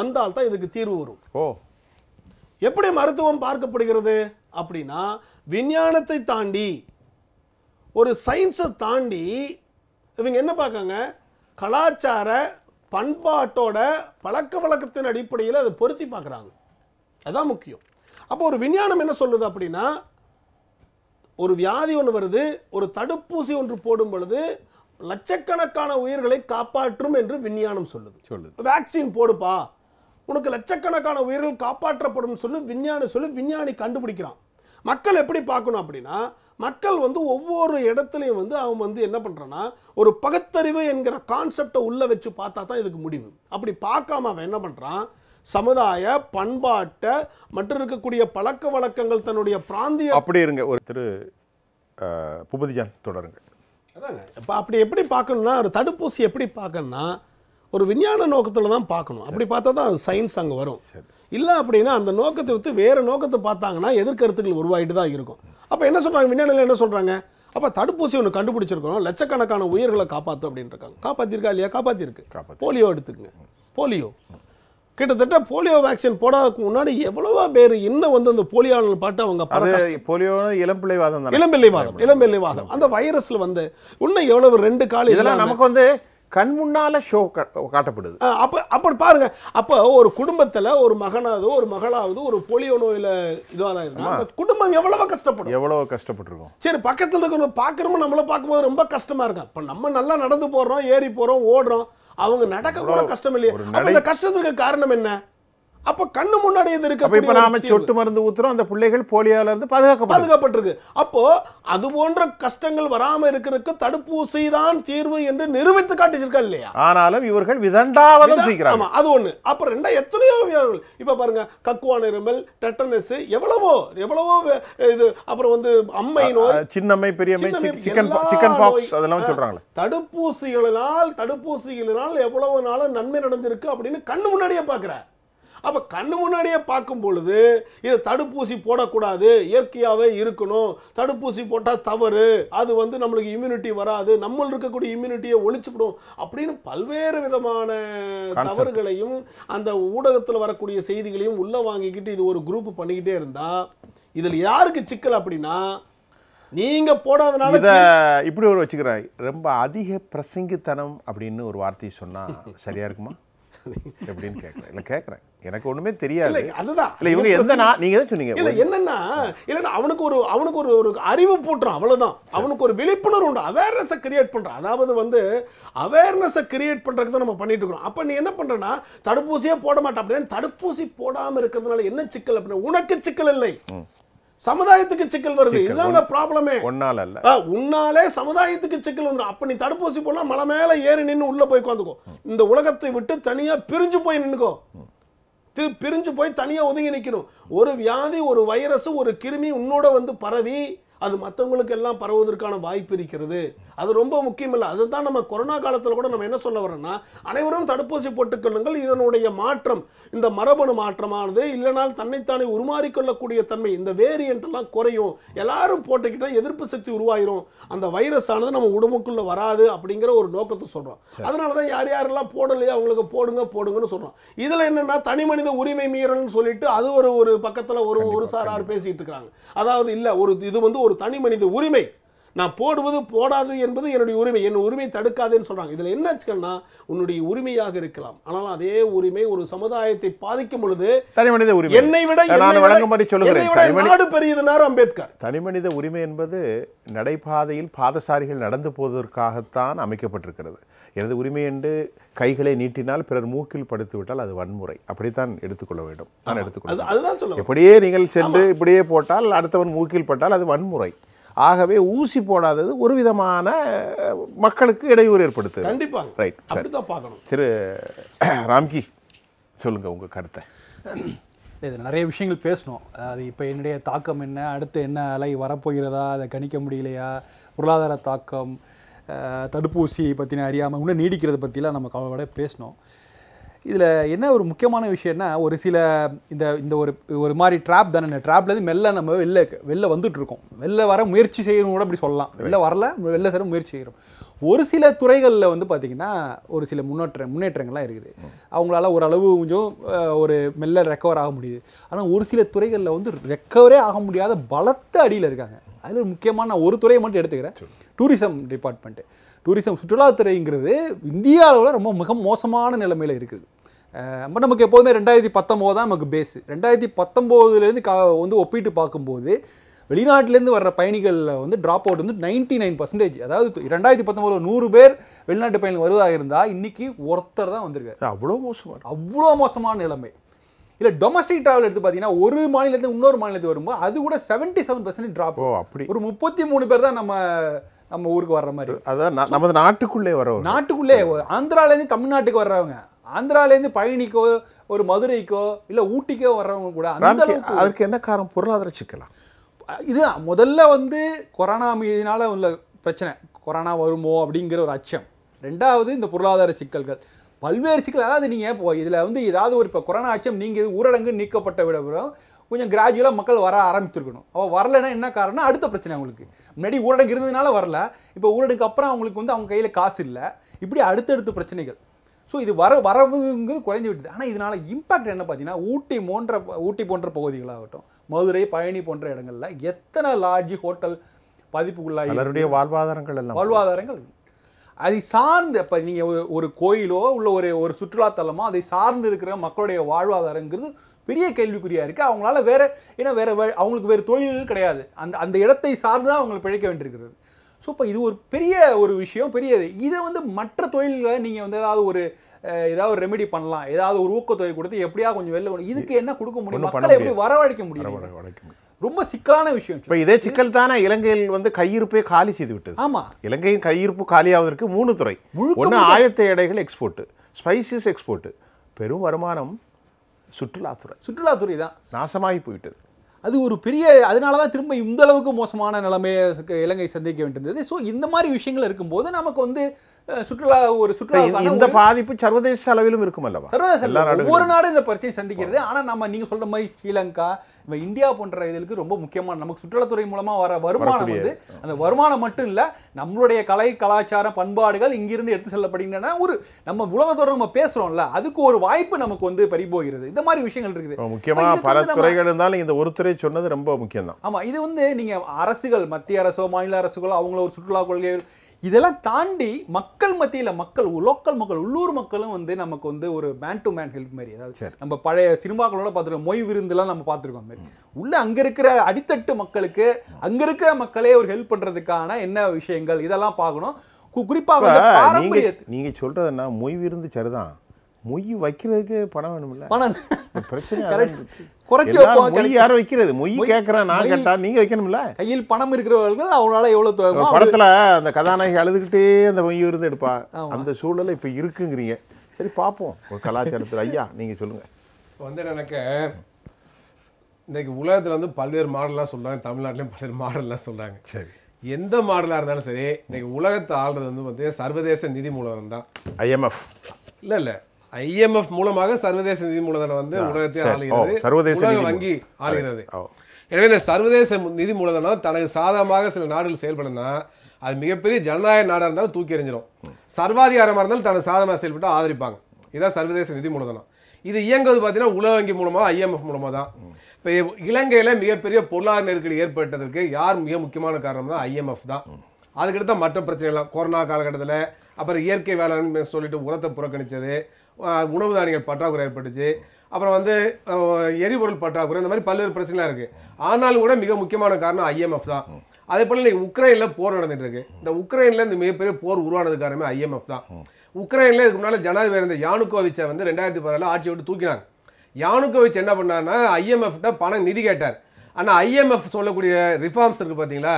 வந்தால்தான் இதுக்கு தீர்வு வரும். ஓ, எப்படி மருத்துவம் பார்க்கப்படுகிறது அப்படின்னா, விஞ்ஞானத்தை தாண்டி ஒரு சயின்ஸை தாண்டி இவங்க என்ன பார்க்காங்க, கலாச்சார பண்பாட்டோட பழக்க வழக்கத்தின் அடிப்படையில் அதை பொருத்தி பார்க்குறாங்க. அதுதான் முக்கியம். அப்போ ஒரு விஞ்ஞானம் என்ன சொல்லுது அப்படின்னா, ஒரு வியாதி ஒன்று வருது, ஒரு தடுப்பூசி ஒன்று போடும் பொழுது லட்சக்கணக்கான உயிர்களை காப்பாற்றும் என்று விஞ்ஞானம் சொல்லுது. வேக்சின் போடுப்பா, உனக்கு லட்சக்கணக்கான உயிர்கள் காப்பாற்றப்படும் சொல்லி விஞ்ஞானி கண்டுபிடிக்கிறான். மக்கள் எப்படி பார்க்கணும் அப்படின்னா, மக்கள் வந்து ஒவ்வொரு இடத்துலையும் வந்து அவன் வந்து என்ன பண்ணுறான்னா, ஒரு பகுத்தறிவு என்கிற கான்செப்டை உள்ளே வச்சு பார்த்தா தான் இதுக்கு முடிவு. அப்படி பார்க்காம அவன் என்ன பண்ணுறான், சமுதாய பண்பாட்டை மற்றும் இருக்கக்கூடிய பழக்க வழக்கங்கள் தன்னுடைய பிராந்திய அப்படி இருங்க. ஒரு திரு புபதிஜான் தொடருங்க. அதாங்க, இப்போ அப்படி எப்படி பார்க்கணும்னா, ஒரு தடுப்பூசி எப்படி பார்க்கணும்னா ஒரு விஞ்ஞான நோக்கத்தில் தான் பார்க்கணும். அப்படி பார்த்தா தான் அது சயின்ஸ் அங்கே வரும். இல்லை அப்படின்னா அந்த நோக்கத்தை விட்டு வேறு நோக்கத்தை பார்த்தாங்கன்னா எதிர்கருத்துக்கள் உருவாகிட்டு தான் இருக்கும். அப்போ என்ன சொல்கிறாங்க விஞ்ஞானிகள், என்ன சொல்கிறாங்க, அப்போ தடுப்பூசி ஒன்று கண்டுபிடிச்சிருக்கணும், லட்சக்கணக்கான உயிர்களை காப்பாற்றும் அப்படின்னு இருக்காங்க. காப்பாற்றிருக்கா இல்லையா? காப்பாற்றிருக்கு. போலியோ எடுத்துக்கங்க. போலியோ கிட்டத்தட்ட போலியோ வேக்சின் போடாததுக்கு முன்னாடி எவ்வளவோ பேர் இன்னும் வந்து அந்த போலியோவில் பாட்டு அவங்க போலியோ இளம்பிள்ளைவாதம் அந்த வைரஸில் வந்து இன்னும் எவ்வளவு 2 காலம் இதெல்லாம் நமக்கு வந்து கண் முன்னால ஷோ காட்டப்படுது. அப்போ அப்படி பாருங்கள். அப்போ ஒரு குடும்பத்தில் ஒரு மகனாவது ஒரு மகளாவது ஒரு போலியோ நோயில் இதுவாக அந்த குடும்பம் எவ்வளவோ கஷ்டப்படும், எவ்வளோ கஷ்டப்பட்டுருக்கோம். சரி, பக்கத்தில் இருக்கிற பார்க்குறோமோ, நம்மளை பார்க்கும்போது ரொம்ப கஷ்டமாக இருக்கும். இப்போ நம்ம நல்லா நடந்து போடுறோம், ஏறி போகிறோம், ஓடுறோம், அவங்க நடக்க கூட கஷ்டம் இல்லையே. அப்போ இந்த கஷ்டத்துக்கு காரணம் என்ன? அப்போ கண்ணு முன்னாடி இது இருக்கு. இப்போ நாம சொட்டு மருந்து ஊத்துறோம், அந்த பிள்ளைகள் போலியோல இருந்து பாதுகாக்கப்பட்டிருக்கு. அப்போ அது போன்ற கஷ்டங்கள் வராம இருக்கிறதுக்கு தடுப்பூசி தான் தீர்வு என்று நிரூபித்து காட்டிச்சிருக்கா இல்லையா? ஆனாலும் இவர்கள் விதண்டாவதம் செய்கிறாங்க. அது ஒண்ணு. அப்ப ரெண்டா எத்தனையோ வியாதிகள் இப்ப பாருங்க, கக்குவான் இருமல், டெட்டனஸ், எவ்வளவோ இது. அப்புறம் வந்து அம்மை நோய், சின்னம்மை, பெரியம்மை, சிக்கன் பாக்ஸ், அதெல்லாம் சொல்றாங்க. தடுப்பூசிகளால் எவ்வளவு நாளும் நன்மை நடந்திருக்கு அப்படின்னு கண்ணு முன்னாடியே பாக்குற. அப்போ கண்ணு முன்னாடியே பார்க்கும் பொழுது இது தடுப்பூசி போடக்கூடாது, இயற்கையாகவே இருக்கணும், தடுப்பூசி போட்டால் தவறு, அது வந்து நம்மளுக்கு இம்யூனிட்டி வராது, நம்மளுக்கு இருக்கக்கூடிய இம்யூனிட்டியை ஒழிச்சுவிடும் அப்படின்னு பல்வேறு விதமான தவறுகளையும் அந்த ஊடகத்தில் வரக்கூடிய செய்திகளையும் உள்ளே வாங்கிக்கிட்டு இது ஒரு குரூப் பண்ணிக்கிட்டே இருந்தால் இதில் யாருக்கு சிக்கல் அப்படின்னா, நீங்கள் போடாதனால இதை இப்படி ஒரு வச்சுக்கிறேன். ரொம்ப அதிக பிரசங்கித்தனம் அப்படின்னு ஒரு வார்த்தையை சொன்னால் சரியாக இருக்குமா அப்படின்னு கேட்குறேன். எனக்கு ஒண்ணுமே தெரியாது அதுதான் இல்ல இவங்க என்னன்னா நீங்க என்ன சொன்னீங்க இல்ல என்னன்னா இல்ல அவனுக்கு ஒரு அறிவு பூட்றான் அவ்வளவுதான் அவனுக்கு ஒரு விழிப்புணர்வு உண்டு அவேர்னஸ் கிரியேட் பண்றான் அதாவது வந்து அவேர்னஸ் கிரியேட் பண்றதுக்கு தான் நம்ம பண்ணிட்டு இருக்கோம் அப்ப நீ என்ன பண்றனா தடுப்பூசியே போட மாட்ட அப்படினா தடுப்பூசி போடாம இருக்குறதுனால என்ன சிக்கல் அப்படினா உனக்கு சிக்கல் இல்லை சமுதாயத்துக்கு சிக்கல் வருது இதுதான்டா ப்ராப்ளமே ஒன்னால இல்ல உன்னாலே சமுதாயத்துக்கு சிக்கல் வந்து அப்ப நீ தடுப்பூசி போடல மலை மேல ஏறி நின்னு உள்ள போய் உட்கார்ந்துக்கோ இந்த உலகத்தை விட்டு தனியா பிரிஞ்சு போய் நின்னுக்கோ பிரிஞ்சு போய் தனியா ஒதுங்கி நிக்கணும் ஒரு வியாதி ஒரு வைரஸ் ஒரு கிருமி உன்னோட வந்து பரவி அது மத்தவங்களுக்கு எல்லாம் பரவுவதற்கான வாய்ப்பு இருக்கிறது அது ரொம்ப முக்கியம் இல்ல அதுதான் நம்ம கொரோனா காலத்துல கூட நம்ம என்ன சொல்ல வரேன்னா அனைவரும் தடுப்பூசி போட்டுக் கொள்ளுங்கள் இதனுடைய மாற்றம் இந்த மரபணு மாற்றமானது இல்லனால் தன்னைத்தானே உருமாறி கொள்ளக்கூடிய தன்மை இந்த வேரியன்ட் எல்லாம் குறையும் எல்லாரும் போட்டுக்கிட்டா எதிர்ப்பு சக்தி உருவாயிரும் அந்த வைரஸ் ஆனது நம்ம உடம்புக்குள்ள வராது அப்படிங்கற ஒரு நோக்கத்தை சொல்றோம் அதனால தான் யார் யாரெல்லாம் போடலையோ அவங்களுக்கு போடுங்க போடுங்கன்னு சொல்றோம் இதுல என்னன்னா தனி மனித உரிமை மீறல்னு சொல்லிட்டு அது ஒரு பக்கத்துல ஒரு சாரார் பேசிட்டு இருக்காங்க அதாவது இல்ல ஒரு இது வந்து ஒரு தனி மனித உரிமை நான் போடுவது போடாது என்பது என்னுடைய உரிமை என் உரிமையை தடுக்காதேன்னு சொல்றாங்க இதுல என்ன ஆச்சுன்னா உன்னுடைய உரிமையாக இருக்கலாம் ஆனால் அதே உரிமை ஒரு சமுதாயத்தை பாதிக்கும் பொழுது தனி மனித உரிமை என்னை விட நான் வழங்கும்படி சொல்கிறேன் நாடு பெரியதுனார் அம்பேத்கர் தனி மனித உரிமை என்பது நடைபாதையில் பாதசாரிகள் நடந்து போவதற்காகத்தான் அமைக்கப்பட்டிருக்கிறது எனது உரிமை என்று கைகளை நீட்டினால் பிறர் மூக்கில் படுத்து விட்டால் அது வன்முறை அப்படித்தான் எடுத்துக்கொள்ள வேண்டும் நான் எடுத்துக்கொள்ள எப்படியே நீங்கள் சென்று இப்படியே போட்டால் அடுத்தவன் மூக்கில் பட்டால் அது வன்முறை ஆகவே ஊசி போடாதது ஒரு விதமான மக்களுக்கு இடையூறு ஏற்படுத்துது கண்டிப்பாக ரைட் அப்படிதான் பார்க்கணும் திரு ராம்கி சொல்லுங்க உங்க கருத்தை இது நிறைய விஷயங்கள் பேசணும் அது இப்போ என்னுடைய தாக்கம் என்ன அடுத்து என்ன அலை வரப்போகிறதா அதை கணிக்க முடியலையா பொருளாதார தாக்கம் தடுப்பூசி பற்றின அறியாமல் இன்னும் நீடிக்கிறத பற்றிலாம் நம்ம கவலையோட பேசணும் இதில் என்ன ஒரு முக்கியமான விஷயம்னா ஒரு சில இந்த இந்த ஒரு ஒரு மாதிரி ட்ராப் தானே இந்த ட்ராப்லேருந்து மெல்ல நம்ம வெளில வந்துட்டுருக்கோம் வெளில வர முயற்சி செய்யணும் கூட அப்படி சொல்லலாம் வெளில வரல வெளில சர முயற்சி செய்கிறோம் ஒரு சில துறைகளில் வந்து பார்த்திங்கன்னா ஒரு சில முன்னேற்றங்கள்லாம் இருக்குது அவங்களால ஓரளவு கொஞ்சம் ஒரு மெல்ல ரெக்கவர் ஆக முடியுது ஆனால் ஒரு சில துறைகளில் வந்து ரெக்கவரே ஆக முடியாத பலத்த அடியில் இருக்காங்க அதில் ஒரு முக்கியமான நான் ஒரு துறையை மட்டும் எடுத்துக்கிறேன் டூரிசம் டிபார்ட்மெண்ட்டு டூரிசம் சுற்றுலாத்துறைங்கிறது இந்திய அளவில் ரொம்ப மிக மோசமான நிலைமையில் இருக்குது அப்போ நமக்கு எப்போதுமே 2019 தான் நமக்கு பேஸு 2019லேருந்து வந்து ஒப்பிட்டு பார்க்கும்போது வெளிநாட்டிலேருந்து வர்ற பயணிகளில் வந்து ட்ராப் அவுட் வந்து 99% அதாவது 2019 100 பேர் வெளிநாட்டு பயணிகள் வருவதாக இருந்தால் இன்றைக்கி ஒருத்தர் தான் வந்திருக்காரு அவ்வளோ மோசமான நிலைமை இல்லை டொமஸ்டிக் ட்ராவல் எடுத்து பார்த்தீங்கன்னா ஒரு மாநிலத்துக்கு இன்னொரு மாநிலத்துக்கு வரும்போது அது கூட 77% ட்ராப் அப்படி ஒரு 33 பேர் தான் நம்ம ஊருக்கு வர்ற மாதிரி அதான் நம்ம நாட்டுக்குள்ளே வர்றவங்க நாட்டுக்குள்ளே ஆந்திராலேருந்து தமிழ்நாட்டுக்கு வர்றவங்க ஆந்திராலேருந்து பழனிக்கோ ஒரு மதுரைக்கோ இல்லை ஊட்டிக்கோ வர்றவங்க கூட அதுக்கு என்ன காரணம் பொருளாதார சிக்கலாம் இதுதான் முதல்ல வந்து கொரோனா மீதினால உள்ள பிரச்சனை கொரோனா வருமோ அப்படிங்கிற ஒரு அச்சம் ரெண்டாவது இந்த பொருளாதார சிக்கல்கள் பல்வேறு சிக்கல் அதாவது நீங்கள் இப்போ இதில் வந்து ஏதாவது ஒரு இப்போ கொரோனா அச்சம் நீங்கள் ஊரடங்கு நீக்கப்பட்ட விடப்புறம் கொஞ்சம் கிராஜுவலாக மக்கள் வர ஆரம்பிச்சிருக்கணும் அவள் வரலைன்னா என்ன காரணம் அடுத்த பிரச்சனை அவங்களுக்கு முன்னாடி ஊரடங்கு இருந்ததுனால வரல இப்போ ஊரடங்கு அப்புறம் அவங்களுக்கு வந்து அவங்க கையில் காசு இல்லை இப்படி அடுத்தடுத்த பிரச்சனைகள் ஸோ இது வரவுங்கிறது குறைஞ்சி விட்டுது ஆனால் இதனால் இம்பேக்ட் என்ன பார்த்தீங்கன்னா ஊட்டி போன்ற பகுதிகளாகட்டும் மதுரை பழனி போன்ற இடங்களில் எத்தனை லாட்ஜ் ஹோட்டல் பதிப்புக்குள்ளாகி எல்லாருடைய வாழ்வாதாரங்கள் அதை சார்ந்து இப்போ நீங்கள் ஒரு கோயிலோ உள்ள ஒரு சுற்றுலாத்தலமோ அதை சார்ந்து இருக்கிற மக்களுடைய வாழ்வாதாரங்கிறது பெரிய கேள்விக்குறியாக இருக்குது அவங்களால வேறு அவங்களுக்கு வேறு தொழில்கள் கிடையாது அந்த இடத்தை சார்ந்து தான் அவங்களை பிழைக்க வேண்டியிருக்கிறது ஸோ இப்போ இது ஒரு பெரிய விஷயம் பெரியது இதை வந்து மற்ற தொழில்களை நீங்கள் வந்து ஏதாவது ஒரு ரெமெடி பண்ணலாம் ஏதாவது ஒரு ஊக்கத்தொகை கொடுத்து எப்படியா கொஞ்சம் வெளில இதுக்கு என்ன கொடுக்க முடியும் மக்களை எப்படி வரவழைக்க முடியும் ரொம்ப சிக்கலான விஷயம் இப்போ இதே சிக்கல் தானே இலங்கையில் வந்து கையிருப்பே காலி செய்து விட்டது ஆமாம் இலங்கையின் கையிருப்பு காலியாவதற்கு 3 துறை ஒன்று ஆயத்த எடைகள் எக்ஸ்போர்ட்டு ஸ்பைசஸ் எக்ஸ்போர்ட்டு பெரும் வருமானம் சுற்றுலாத்துறை தான் நாசமாகி போயிட்டது அது ஒரு பெரிய அதனால தான் திரும்ப இந்த அளவுக்கு மோசமான நிலைமையை இலங்கை சந்திக்க வேண்டியிருந்தது ஸோ இந்த மாதிரி விஷயங்கள் இருக்கும்போது நமக்கு வந்து சுற்றுலா இந்த பாதிப்பு சர்வதேச அளவிலும் இருக்கும் அல்லவா சர்வதேச ஒரு நாடு இந்த பிரச்சனை சந்திக்கிறது ஆனால் நம்ம நீங்கள் சொல்கிற மாதிரி ஸ்ரீலங்கா இப்போ இந்தியா போன்ற இதுக்கு ரொம்ப முக்கியமான நமக்கு சுற்றுலாத்துறை மூலமாக வர வருமானம் வந்து அந்த வருமானம் மட்டும் இல்லை நம்மளுடைய கலை கலாச்சாரம் பண்பாடுகள் இங்கிருந்து எடுத்து செல்லப்படுகின்றன ஒரு நம்ம உலகத்தோடு நம்ம பேசுகிறோம்ல அதுக்கு ஒரு வாய்ப்பு நமக்கு வந்து பறிபோகிறது இந்த மாதிரி விஷயங்கள் இருக்குது முக்கியமாக பல துறைகள் இருந்தாலும் இந்த ஒரு துறை சொன்னது ரொம்ப முக்கியம் தான் ஆமாம் இது வந்து நீங்கள் அரசுகள் மத்திய அரசோ மாநில அரசுகளோ அவங்கள ஒரு சுற்றுலா கொள்கைகள் இதெல்லாம் தாண்டி மக்கள் மத்தியில மக்கள் லோக்கல் மக்கள் உள்ளூர் மக்களும் வந்து நமக்கு வந்து ஒரு மேன் டு மேன் ஹெல்ப் மாதிரி அதாவது நம்ம பழைய சினிமாக்களோட பாத்துறோம் மொய் விருந்தெல்லாம் நம்ம பாத்துறோம் மாதிரி உள்ள அங்க இருக்கிற அடித்தட்டு மக்களுக்கு அங்க இருக்கிற மக்களே ஒரு ஹெல்ப் பண்றதுக்கான என்ன விஷயங்கள் இதெல்லாம் பார்க்கணும் குறிப்பா வந்து பாரம்பரிய நீங்க சொல்றதுன்னா மொய் விருந்து சரிதான் மொய் வைக்கிறதுக்கு பணம் வேணும்ல பணம் பிரச்சனை கரெக்ட் குறைச்சு வைப்போம் கை யார வைக்கிறது மொய் கேக்குறா நான் கேட்டா நீங்க வைக்கணும்ல கையில் பணம் இருக்குறவங்க அவனால எவ்வளவு தேவைமோ படத்துல அந்த கதாநாயகி அழுதுகிட்டே அந்த மொய் விருந்து எடுப்பா அந்த சூழல்ல இப்ப இருக்குங்கறீங்க சரி பாப்போம் ஒரு கலாச்சாரத்துல ஐயா நீங்க சொல்லுங்க வந்து எனக்கு இன்னைக்கு உலகத்துல வந்து பல்வேறு மாடல்லாம் சொல்றாங்க தமிழ்நாட்டுலயும் பல்வேறு மாடல்லாம் சொல்றாங்க சரி எந்த மாடலா இருந்தாலும் சரி இன்னைக்கு உலகத்தை ஆள்றது வந்து சர்வதேச நிதி மூலதனம் தான் IMF இல்ல இல்ல IMF மூலமாக சர்வதேச நிதி மூலதனம் வந்து உலகத்தை ஆளுகிறது சர்வதேச நிதி வங்கி ஆளுகிறது எனவே இந்த சர்வதேச நிதி மூலதனம் தனக்கு சாதகமாக சில நாடுகள் செயல்படுனா அது மிகப்பெரிய ஜனநாயக நாடா இருந்தாலும் தூக்கி எறிஞ்சிடும் சர்வாதிகாரமா இருந்தாலும் தனக்கு சாதகமாக செயல்பட்டு ஆதரிப்பாங்க இதான் சர்வதேச நிதி மூலதனம் இது இயங்குவது பார்த்தீங்கன்னா உலக வங்கி மூலமா IMF மூலமா தான் இப்போ இலங்கையில மிகப்பெரிய பொருளாதார நெருக்கடி ஏற்பட்டதற்கு யார் மிக முக்கியமான காரணம்னா IMF தான் அதுக்கடுத்த மற்ற பிரச்சனைலாம் கொரோனா காலகட்டத்தில் அப்புறம் இயற்கை வேளாண்மை சொல்லிட்டு உரத்தை புறக்கணிச்சது உணவு தானியங்கள் பற்றாக்குறை ஏற்பட்டுச்சு அப்புறம் வந்து எரிபொருள் பற்றாக்குறை இந்த மாதிரி பல்வேறு பிரச்சனைலாம் இருக்குது ஆனாலும் கூட மிக முக்கியமான காரணம் IMF தான் அதே போல் இன்னைக்கு உக்ரைனில் போர் நடந்துட்டு இருக்கு இந்த உக்ரைனில் இந்த மிகப்பெரிய போர் உருவானது காரணமே IMF தான் உக்ரைனில் இதுக்கு முன்னால் ஜனாதிபதி இந்த யானுகோவிச்சை வந்து 2016 ஆட்சி விட்டு தூக்கினாங்க யானுகோவிச் என்ன பண்ணாருன்னா IMF-ட்ட பணம் நிதி கேட்டார் ஆனால் IMF சொல்லக்கூடிய ரிஃபார்ம்ஸ் இருக்குது பார்த்தீங்களா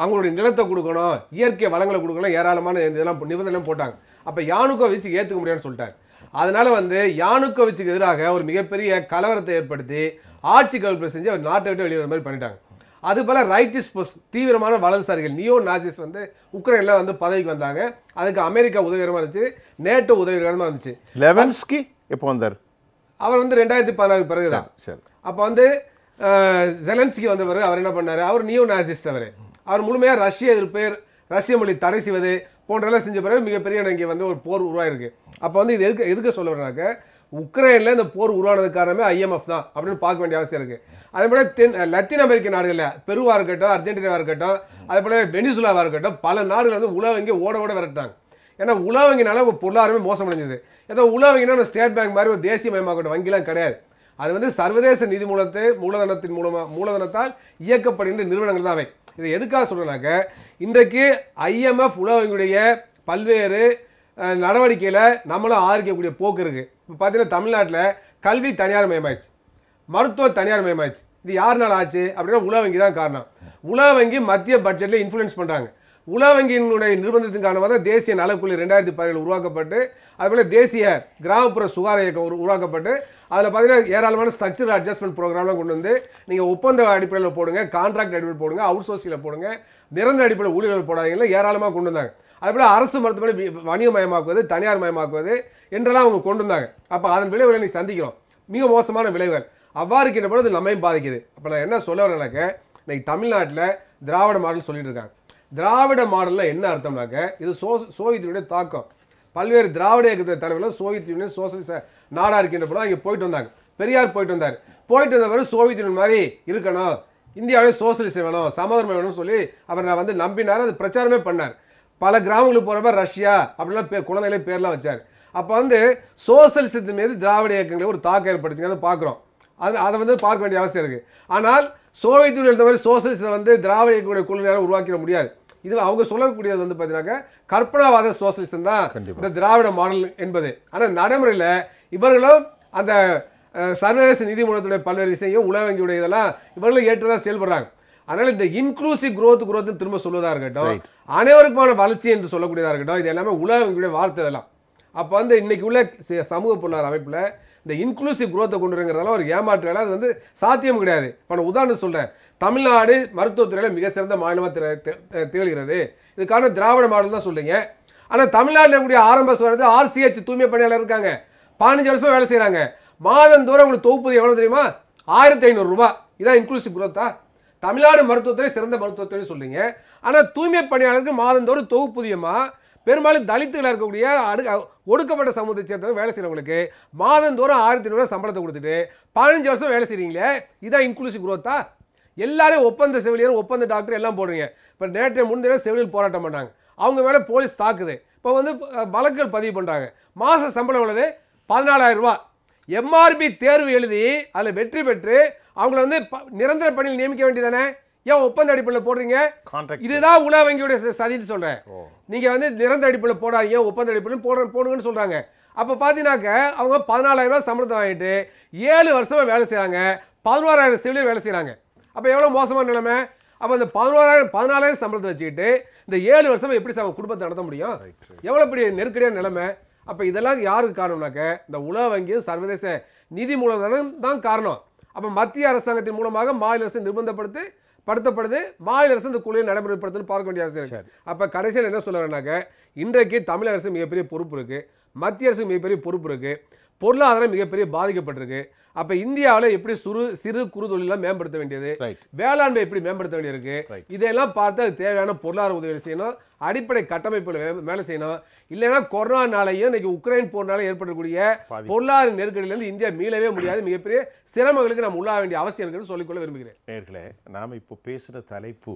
அவங்களுடைய நிலத்தை கொடுக்கணும் இயற்கை வளங்களை கொடுக்கணும் ஏராளமான இதெல்லாம் நிபந்தனை போட்டாங்க அப்போ யானுகோவிச்சுக்கு ஏற்றுக்க முடியாதுன்னு சொல்லிட்டாங்க அதனால வந்து யானுகோவிச்சுக்கு எதிராக ஒரு மிகப்பெரிய கலவரத்தை ஏற்படுத்தி ஆட்சி கவிழ்ப்பு செஞ்சு அவர் நாட்டை விட்டு வெளியேற மாதிரி பண்ணிட்டாங்க அதுபோல் ரைட்டிஸ் போஸ்ட் தீவிரமான வலதுசாரிகள் நியோ நாசிஸ் வந்து உக்ரைனில் வந்து பதவிக்கு வந்தாங்க அதுக்கு அமெரிக்கா உதவிகரமாக இருந்துச்சு நேட்டோ உதவிகரமாக இருந்துச்சு லெவன்ஸ்கி எப்போ வந்தார் அவர் வந்து 2016 பிறகுதான் சரி அப்போ வந்து ஜெலன்ஸ்கி வந்த பிறகு அவர் என்ன பண்ணார் அவர் நியோ நாசிஸ்ட் அவர் முழுமையாக ரஷ்ய எதிர்ப்பு ரஷ்ய மொழி தடை செய்வது போன்றெல்லாம் செஞ்ச பிறகு மிகப்பெரிய இங்கே வந்து ஒரு போர் உருவாயிருக்கு அப்போ வந்து இது எதுக்க சொல்லுறேன்னாக்க உக்ரைனில் இந்த போர் உருவானது காரணமே IMF தான் அப்படின்னு பார்க்க வேண்டிய அவசியம் இருக்குது அதே போல் லத்தீன் அமெரிக்க நாடுகளில் பெருவாக இருக்கட்டும் அர்ஜென்டினாவாக இருக்கட்டும் அதே போல் வெனிசுலாவாக இருக்கட்டும் பல நாடுகள் வந்து உலவங்கி ஓட விரட்டாங்க ஏன்னா உலவங்கினால ஒரு பொருளாதாரமே மோசம் அடைஞ்சது ஏதோ உலவங்கினா ஸ்டேட் பேங்க் மாதிரி ஒரு தேசியமயமாக்கட்டும் வங்கிலாம் கிடையாது அது வந்து சர்வதேச நிதி மூலதனத்தின் மூலதனத்தால் இயக்கப்படுகின்ற நிறுவனங்கள் தான் அவை இதை எதுக்காக சொல்கிறனாக்க இன்றைக்கு IMF உலவங்கியுடைய பல்வேறு நடவடிக்கையில் நம்மளும் ஆதரிக்கக்கூடிய போக்கு இருக்குது இப்போ பார்த்தீங்கன்னா தமிழ்நாட்டில் கல்வி தனியார் மயமாயிடுச்சு மருத்துவ தனியார் மயமாயிடுச்சு இது யாருனால ஆச்சு அப்படின்னா உலக வங்கி தான் காரணம் உலக வங்கி மத்திய பட்ஜெட்டில் இன்ஃப்ளூயன்ஸ் பண்ணுறாங்க உலக வங்கியினுடைய நிர்பந்தத்தின் காரணமாக தான் தேசிய நலக்குழு 2017 உருவாக்கப்பட்டு அதுபோல் தேசிய கிராமப்புற சுகார இயக்கம் உருவாக்கப்பட்டு அதில் பார்த்தீங்கன்னா ஏராளமான ஸ்ட்ரக்சரல் அட்ஜஸ்ட்மெண்ட் ப்ரோக்ராம்லாம் கொண்டு வந்து நீங்கள் ஒப்பந்த அடிப்படையில் போடுங்க கான்ட்ராக்ட் அடிப்படையில் போடுங்க அவுட் சோர்ஸில் போடுங்க நிரந்தர அடிப்படையில் ஊழியர்கள் போடாதீங்களா ஏராளமாக கொண்டு வந்தாங்க அதுபோல் அரசு மருத்துவமனை வணிகமயமாக்குவது தனியார் மயமாக்குவது என்றெல்லாம் அவங்க கொண்டு வந்தாங்க அப்போ அதன் விளைவுகளை நீங்கள் சந்திக்கிறோம் மிக மோசமான விளைவுகள் அவ்வாறு இருக்கின்ற பொழுது நம்மையும் பாதிக்குது அப்போ நான் என்ன சொல்ல வரேன்னாக்க இன்றைக்கி தமிழ்நாட்டில் திராவிட மாடல் சொல்லிட்டு இருக்காங்க திராவிட மாடலில் என்ன அர்த்தம்னாக்க இது சோவியத் யூனியனுடைய தாக்கம் பல்வேறு திராவிட இயக்கத்துடைய தலைவர்கள் சோவியத் யூனியன் சோசியலிச நாடாக இருக்கின்ற பொழுது அங்கே போயிட்டு வந்தாங்க பெரியார் போயிட்டு வந்தார் போயிட்டு வந்தவரை சோவியத் யூனியன் மாதிரி இருக்கணும் இந்தியாவே சோசியலிசம் வேணும் சமதர்மம் வேணும்னு சொல்லி அவர் நான் வந்து நம்பினார் அது பிரச்சாரமே பண்ணார் பல கிராமங்களுக்கு போகிறப்ப ரஷ்யா அப்படிலாம் குழந்தைகளே பேர்லாம் வச்சார் அப்போ வந்து சோசியலிசத்தின் மீது திராவிட இயக்கங்களுக்கு ஒரு தாக்கம் ஏற்பட்டுச்சுங்கிறத பார்க்குறோம் அது அதை வந்து பார்க்க வேண்டிய அவசியம் இருக்குது ஆனால் சோவியத் யூனியன் இந்த மாதிரி சோசியலிசத்தை வந்து திராவிட இயக்கங்களுடைய கொள்கையால் உருவாக்கிட முடியாது இது அவங்க சொல்லக்கூடியது வந்து பார்த்தீங்கன்னாக்க கற்பனாவாத சோசியலிசம் தான் இந்த திராவிட மாடல் என்பது ஆனால் நடைமுறையில் இவர்களும் அந்த சர்வதேச நிதி மூலத்துடைய பல்வேறு விஷயம் உலக வங்கியுடைய இதெல்லாம் இவர்களும் ஏற்றதாக செயல்படுறாங்க அதனால் இந்த இன்க்ளூசிவ் குரோத்துன்னு திரும்ப சொல்வதாக இருக்கட்டும் அனைவருக்குமான வளர்ச்சி என்று சொல்லக்கூடியதாக இருக்கட்டும் இது எல்லாமே உலக வங்கியுடைய வார்த்தை இதெல்லாம் அப்போ வந்து இன்றைக்கி உள்ள சமூக பொருளாதார அமைப்பில் இந்த இன்க்ளூசிவ் குரோத்தை கொண்டு வருங்கிறதால ஒரு ஏமாற்றால் அது வந்து சாத்தியம் கிடையாது இப்போ நான் உதாரணம் சொல்கிறேன் தமிழ்நாடு மருத்துவத்துறையில் மிக சிறந்த மாநிலமாக திகழ்கிறது இதுக்கான திராவிட மாடல் தான் சொல்லுங்க ஆனால் தமிழ்நாட்டில் இருக்கக்கூடிய ஆரம்ப சுகாதாரத்தை RCH தூய்மை பணியாளர் இருக்காங்க 15 வருஷமாக வேலை செய்கிறாங்க மாதந்தோறும் உங்களுக்கு தொகுப்பது எவ்வளோ தெரியுமா 1500 ரூபா இதான் இன்க்ளூசிவ் குரோத்தா தமிழ்நாடு மருத்துவத்துறை சிறந்த மருத்துவத்துறைன்னு சொல்லுங்க ஆனால் தூய்மை பணியாளருக்கு மாதந்தோறும் தொகுப்பூதியமாக பெரும்பாலும் தலித்துகளாக இருக்கக்கூடிய ஒடுக்கப்பட்ட சமூகத்தை சேர்ந்தவங்க வேலை செய்கிறவங்களுக்கு மாதந்தோறும் 1500 ரூபா சம்பளத்தை கொடுத்துட்டு 15 வருஷம் வேலை செய்கிறீங்களே இதான் இன்க்ளூசிவ் குரோத்தா எல்லாரும் ஒப்பந்த செவிலியர் ஒப்பந்த டாக்டர் எல்லாம் போடுறீங்க இப்போ நேற்று முன்தினம் செவிலியர் போராட்டம் பண்ணாங்க அவங்க மேல போலீஸ் தாக்குது. இப்போ வந்து வழக்குகள் பதிவு பண்றாங்க. மாச சம்பளம் உள்ளது 14,000 ரூபாய். எம்ஆர்பி தேர்வு எழுதி அதில் வெற்றி பெற்று அவங்கள வந்து நிரந்தர பணியில் நியமிக்க வேண்டியதானே? ஏன் ஒப்பந்த அடிப்படையில் போடுறீங்க? இதுதான் உணவு வங்கியுடைய சதின்னு சொல்கிறேன். நீங்கள் வந்து நிரந்தர அடிப்படையில் போடாதீங்க, ஒப்பந்த அடிப்படையில் போடுங்கன்னு சொல்கிறாங்க. அப்போ பார்த்தீங்கன்னாக்க அவங்க 14,000 ரூபா சம்பளத்தை வாங்கிட்டு 7 வருஷமாக வேலை செய்கிறாங்க, 11,000 சிவிலியர் வேலை செய்கிறாங்க. அப்போ எவ்வளோ மோசமான நிலைமை. அப்போ அந்த 14,000 சம்பளத்தை வச்சுக்கிட்டு இந்த 7 வருஷமாக எப்படி அவங்க குடும்பத்தை நடத்த முடியும்? எவ்வளோ பெரிய நெருக்கடியான நிலைமை. அப்போ இதெல்லாம் யாருக்கு காரணம்னாக்க இந்த உலக வங்கியும் சர்வதேச நிதி மூலதனம் தான் காரணம். அப்போ மத்திய அரசாங்கத்தின் மூலமாக மாநில அரசு நிர்பந்தப்படுத்தப்படுது, மாநில அரசு இந்த குழுவை நடைமுறைப்படுத்துன்னு பார்க்க வேண்டிய அவசியம் இருக்குது. அப்போ கடைசியில் என்ன சொல்லுறேன்னாக்க, இன்றைக்கு தமிழக அரசு மிகப்பெரிய பொறுப்பு இருக்குது, மத்திய அரசு மிகப்பெரிய பொறுப்பு இருக்குது, பொருளாதாரம் மிகப்பெரிய பாதிக்கப்பட்டிருக்கு. அப்போ இந்தியாவில் எப்படி சிறு குறு தொழிலாம் மேம்படுத்த வேண்டியது, வேளாண்மை எப்படி மேம்படுத்த வேண்டியிருக்கு, இதெல்லாம் பார்த்து அது தேவையான பொருளாதார உதவிகள் செய்யணும், அடிப்படை கட்டமைப்புகளை மேலே செய்யணும். இல்லைன்னா கொரோனானாலையும் இன்னைக்கு உக்ரைன் போர்னாலும் ஏற்படக்கூடிய பொருளாதார நெருக்கடியிலேருந்து இந்தியா மீளவே முடியாது, மிகப்பெரிய சிரமங்களுக்கு நாம் உள்ளாக வேண்டிய அவசியம் இருக்குன்னு சொல்லிக்கொள்ள விரும்புகிறேன். நேர்களே, நாம் இப்போ பேசுகிற தலைப்பு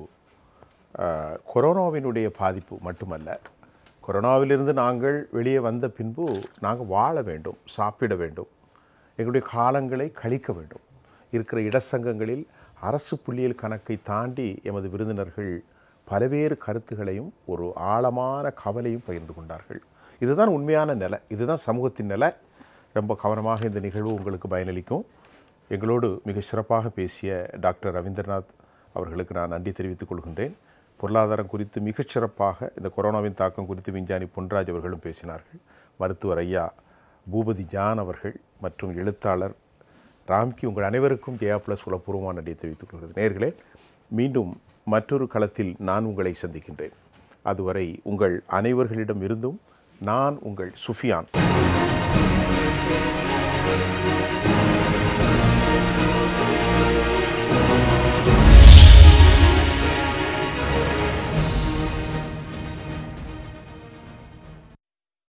கொரோனாவினுடைய பாதிப்பு மட்டுமல்ல, கொரோனாவிலிருந்து நாங்கள் வெளியே வந்த பின்பு நாங்கள் வாழ வேண்டும், சாப்பிட வேண்டும், எங்களுடைய காலங்களை கழிக்க வேண்டும். இருக்கிற இடச்சங்கங்களில் அரசு புள்ளியல் கணக்கை தாண்டி எமது விருந்தினர்கள் பல்வேறு கருத்துகளையும் ஒரு ஆழமான கவலையும் பகிர்ந்து கொண்டார்கள். இதுதான் உண்மையான நிலை, இதுதான் சமூகத்தின் நிலை. ரொம்ப கவனமாக இந்த நிகழ்வு உங்களுக்கு பயனளிக்கும். எங்களோடு மிக சிறப்பாக பேசிய டாக்டர் ரவீந்திரநாத் அவர்களுக்கு நான் நன்றி தெரிவித்துக் கொள்கின்றேன். பொருளாதாரம் குறித்து மிகச்சிறப்பாக இந்த கொரோனாவின் தாக்கம் குறித்து விஞ்ஞானி பொன்ராஜ் அவர்களும் பேசினார்கள். மருத்துவர் ஐயா பூபதி ஜான் அவர்கள் மற்றும் எழுத்தாளர் ராம்கி உங்கள் அனைவருக்கும் ஜெயா ப்ளஸ் உலகபூர்வமான நன்றியை தெரிவித்துக் கொள்கிறது. நேர்களே, மீண்டும் மற்றொரு களத்தில் நான் உங்களை சந்திக்கின்றேன். அதுவரை உங்கள் அனைவர்களிடம் இருந்தும் நான் உங்கள் சுஃபியான்.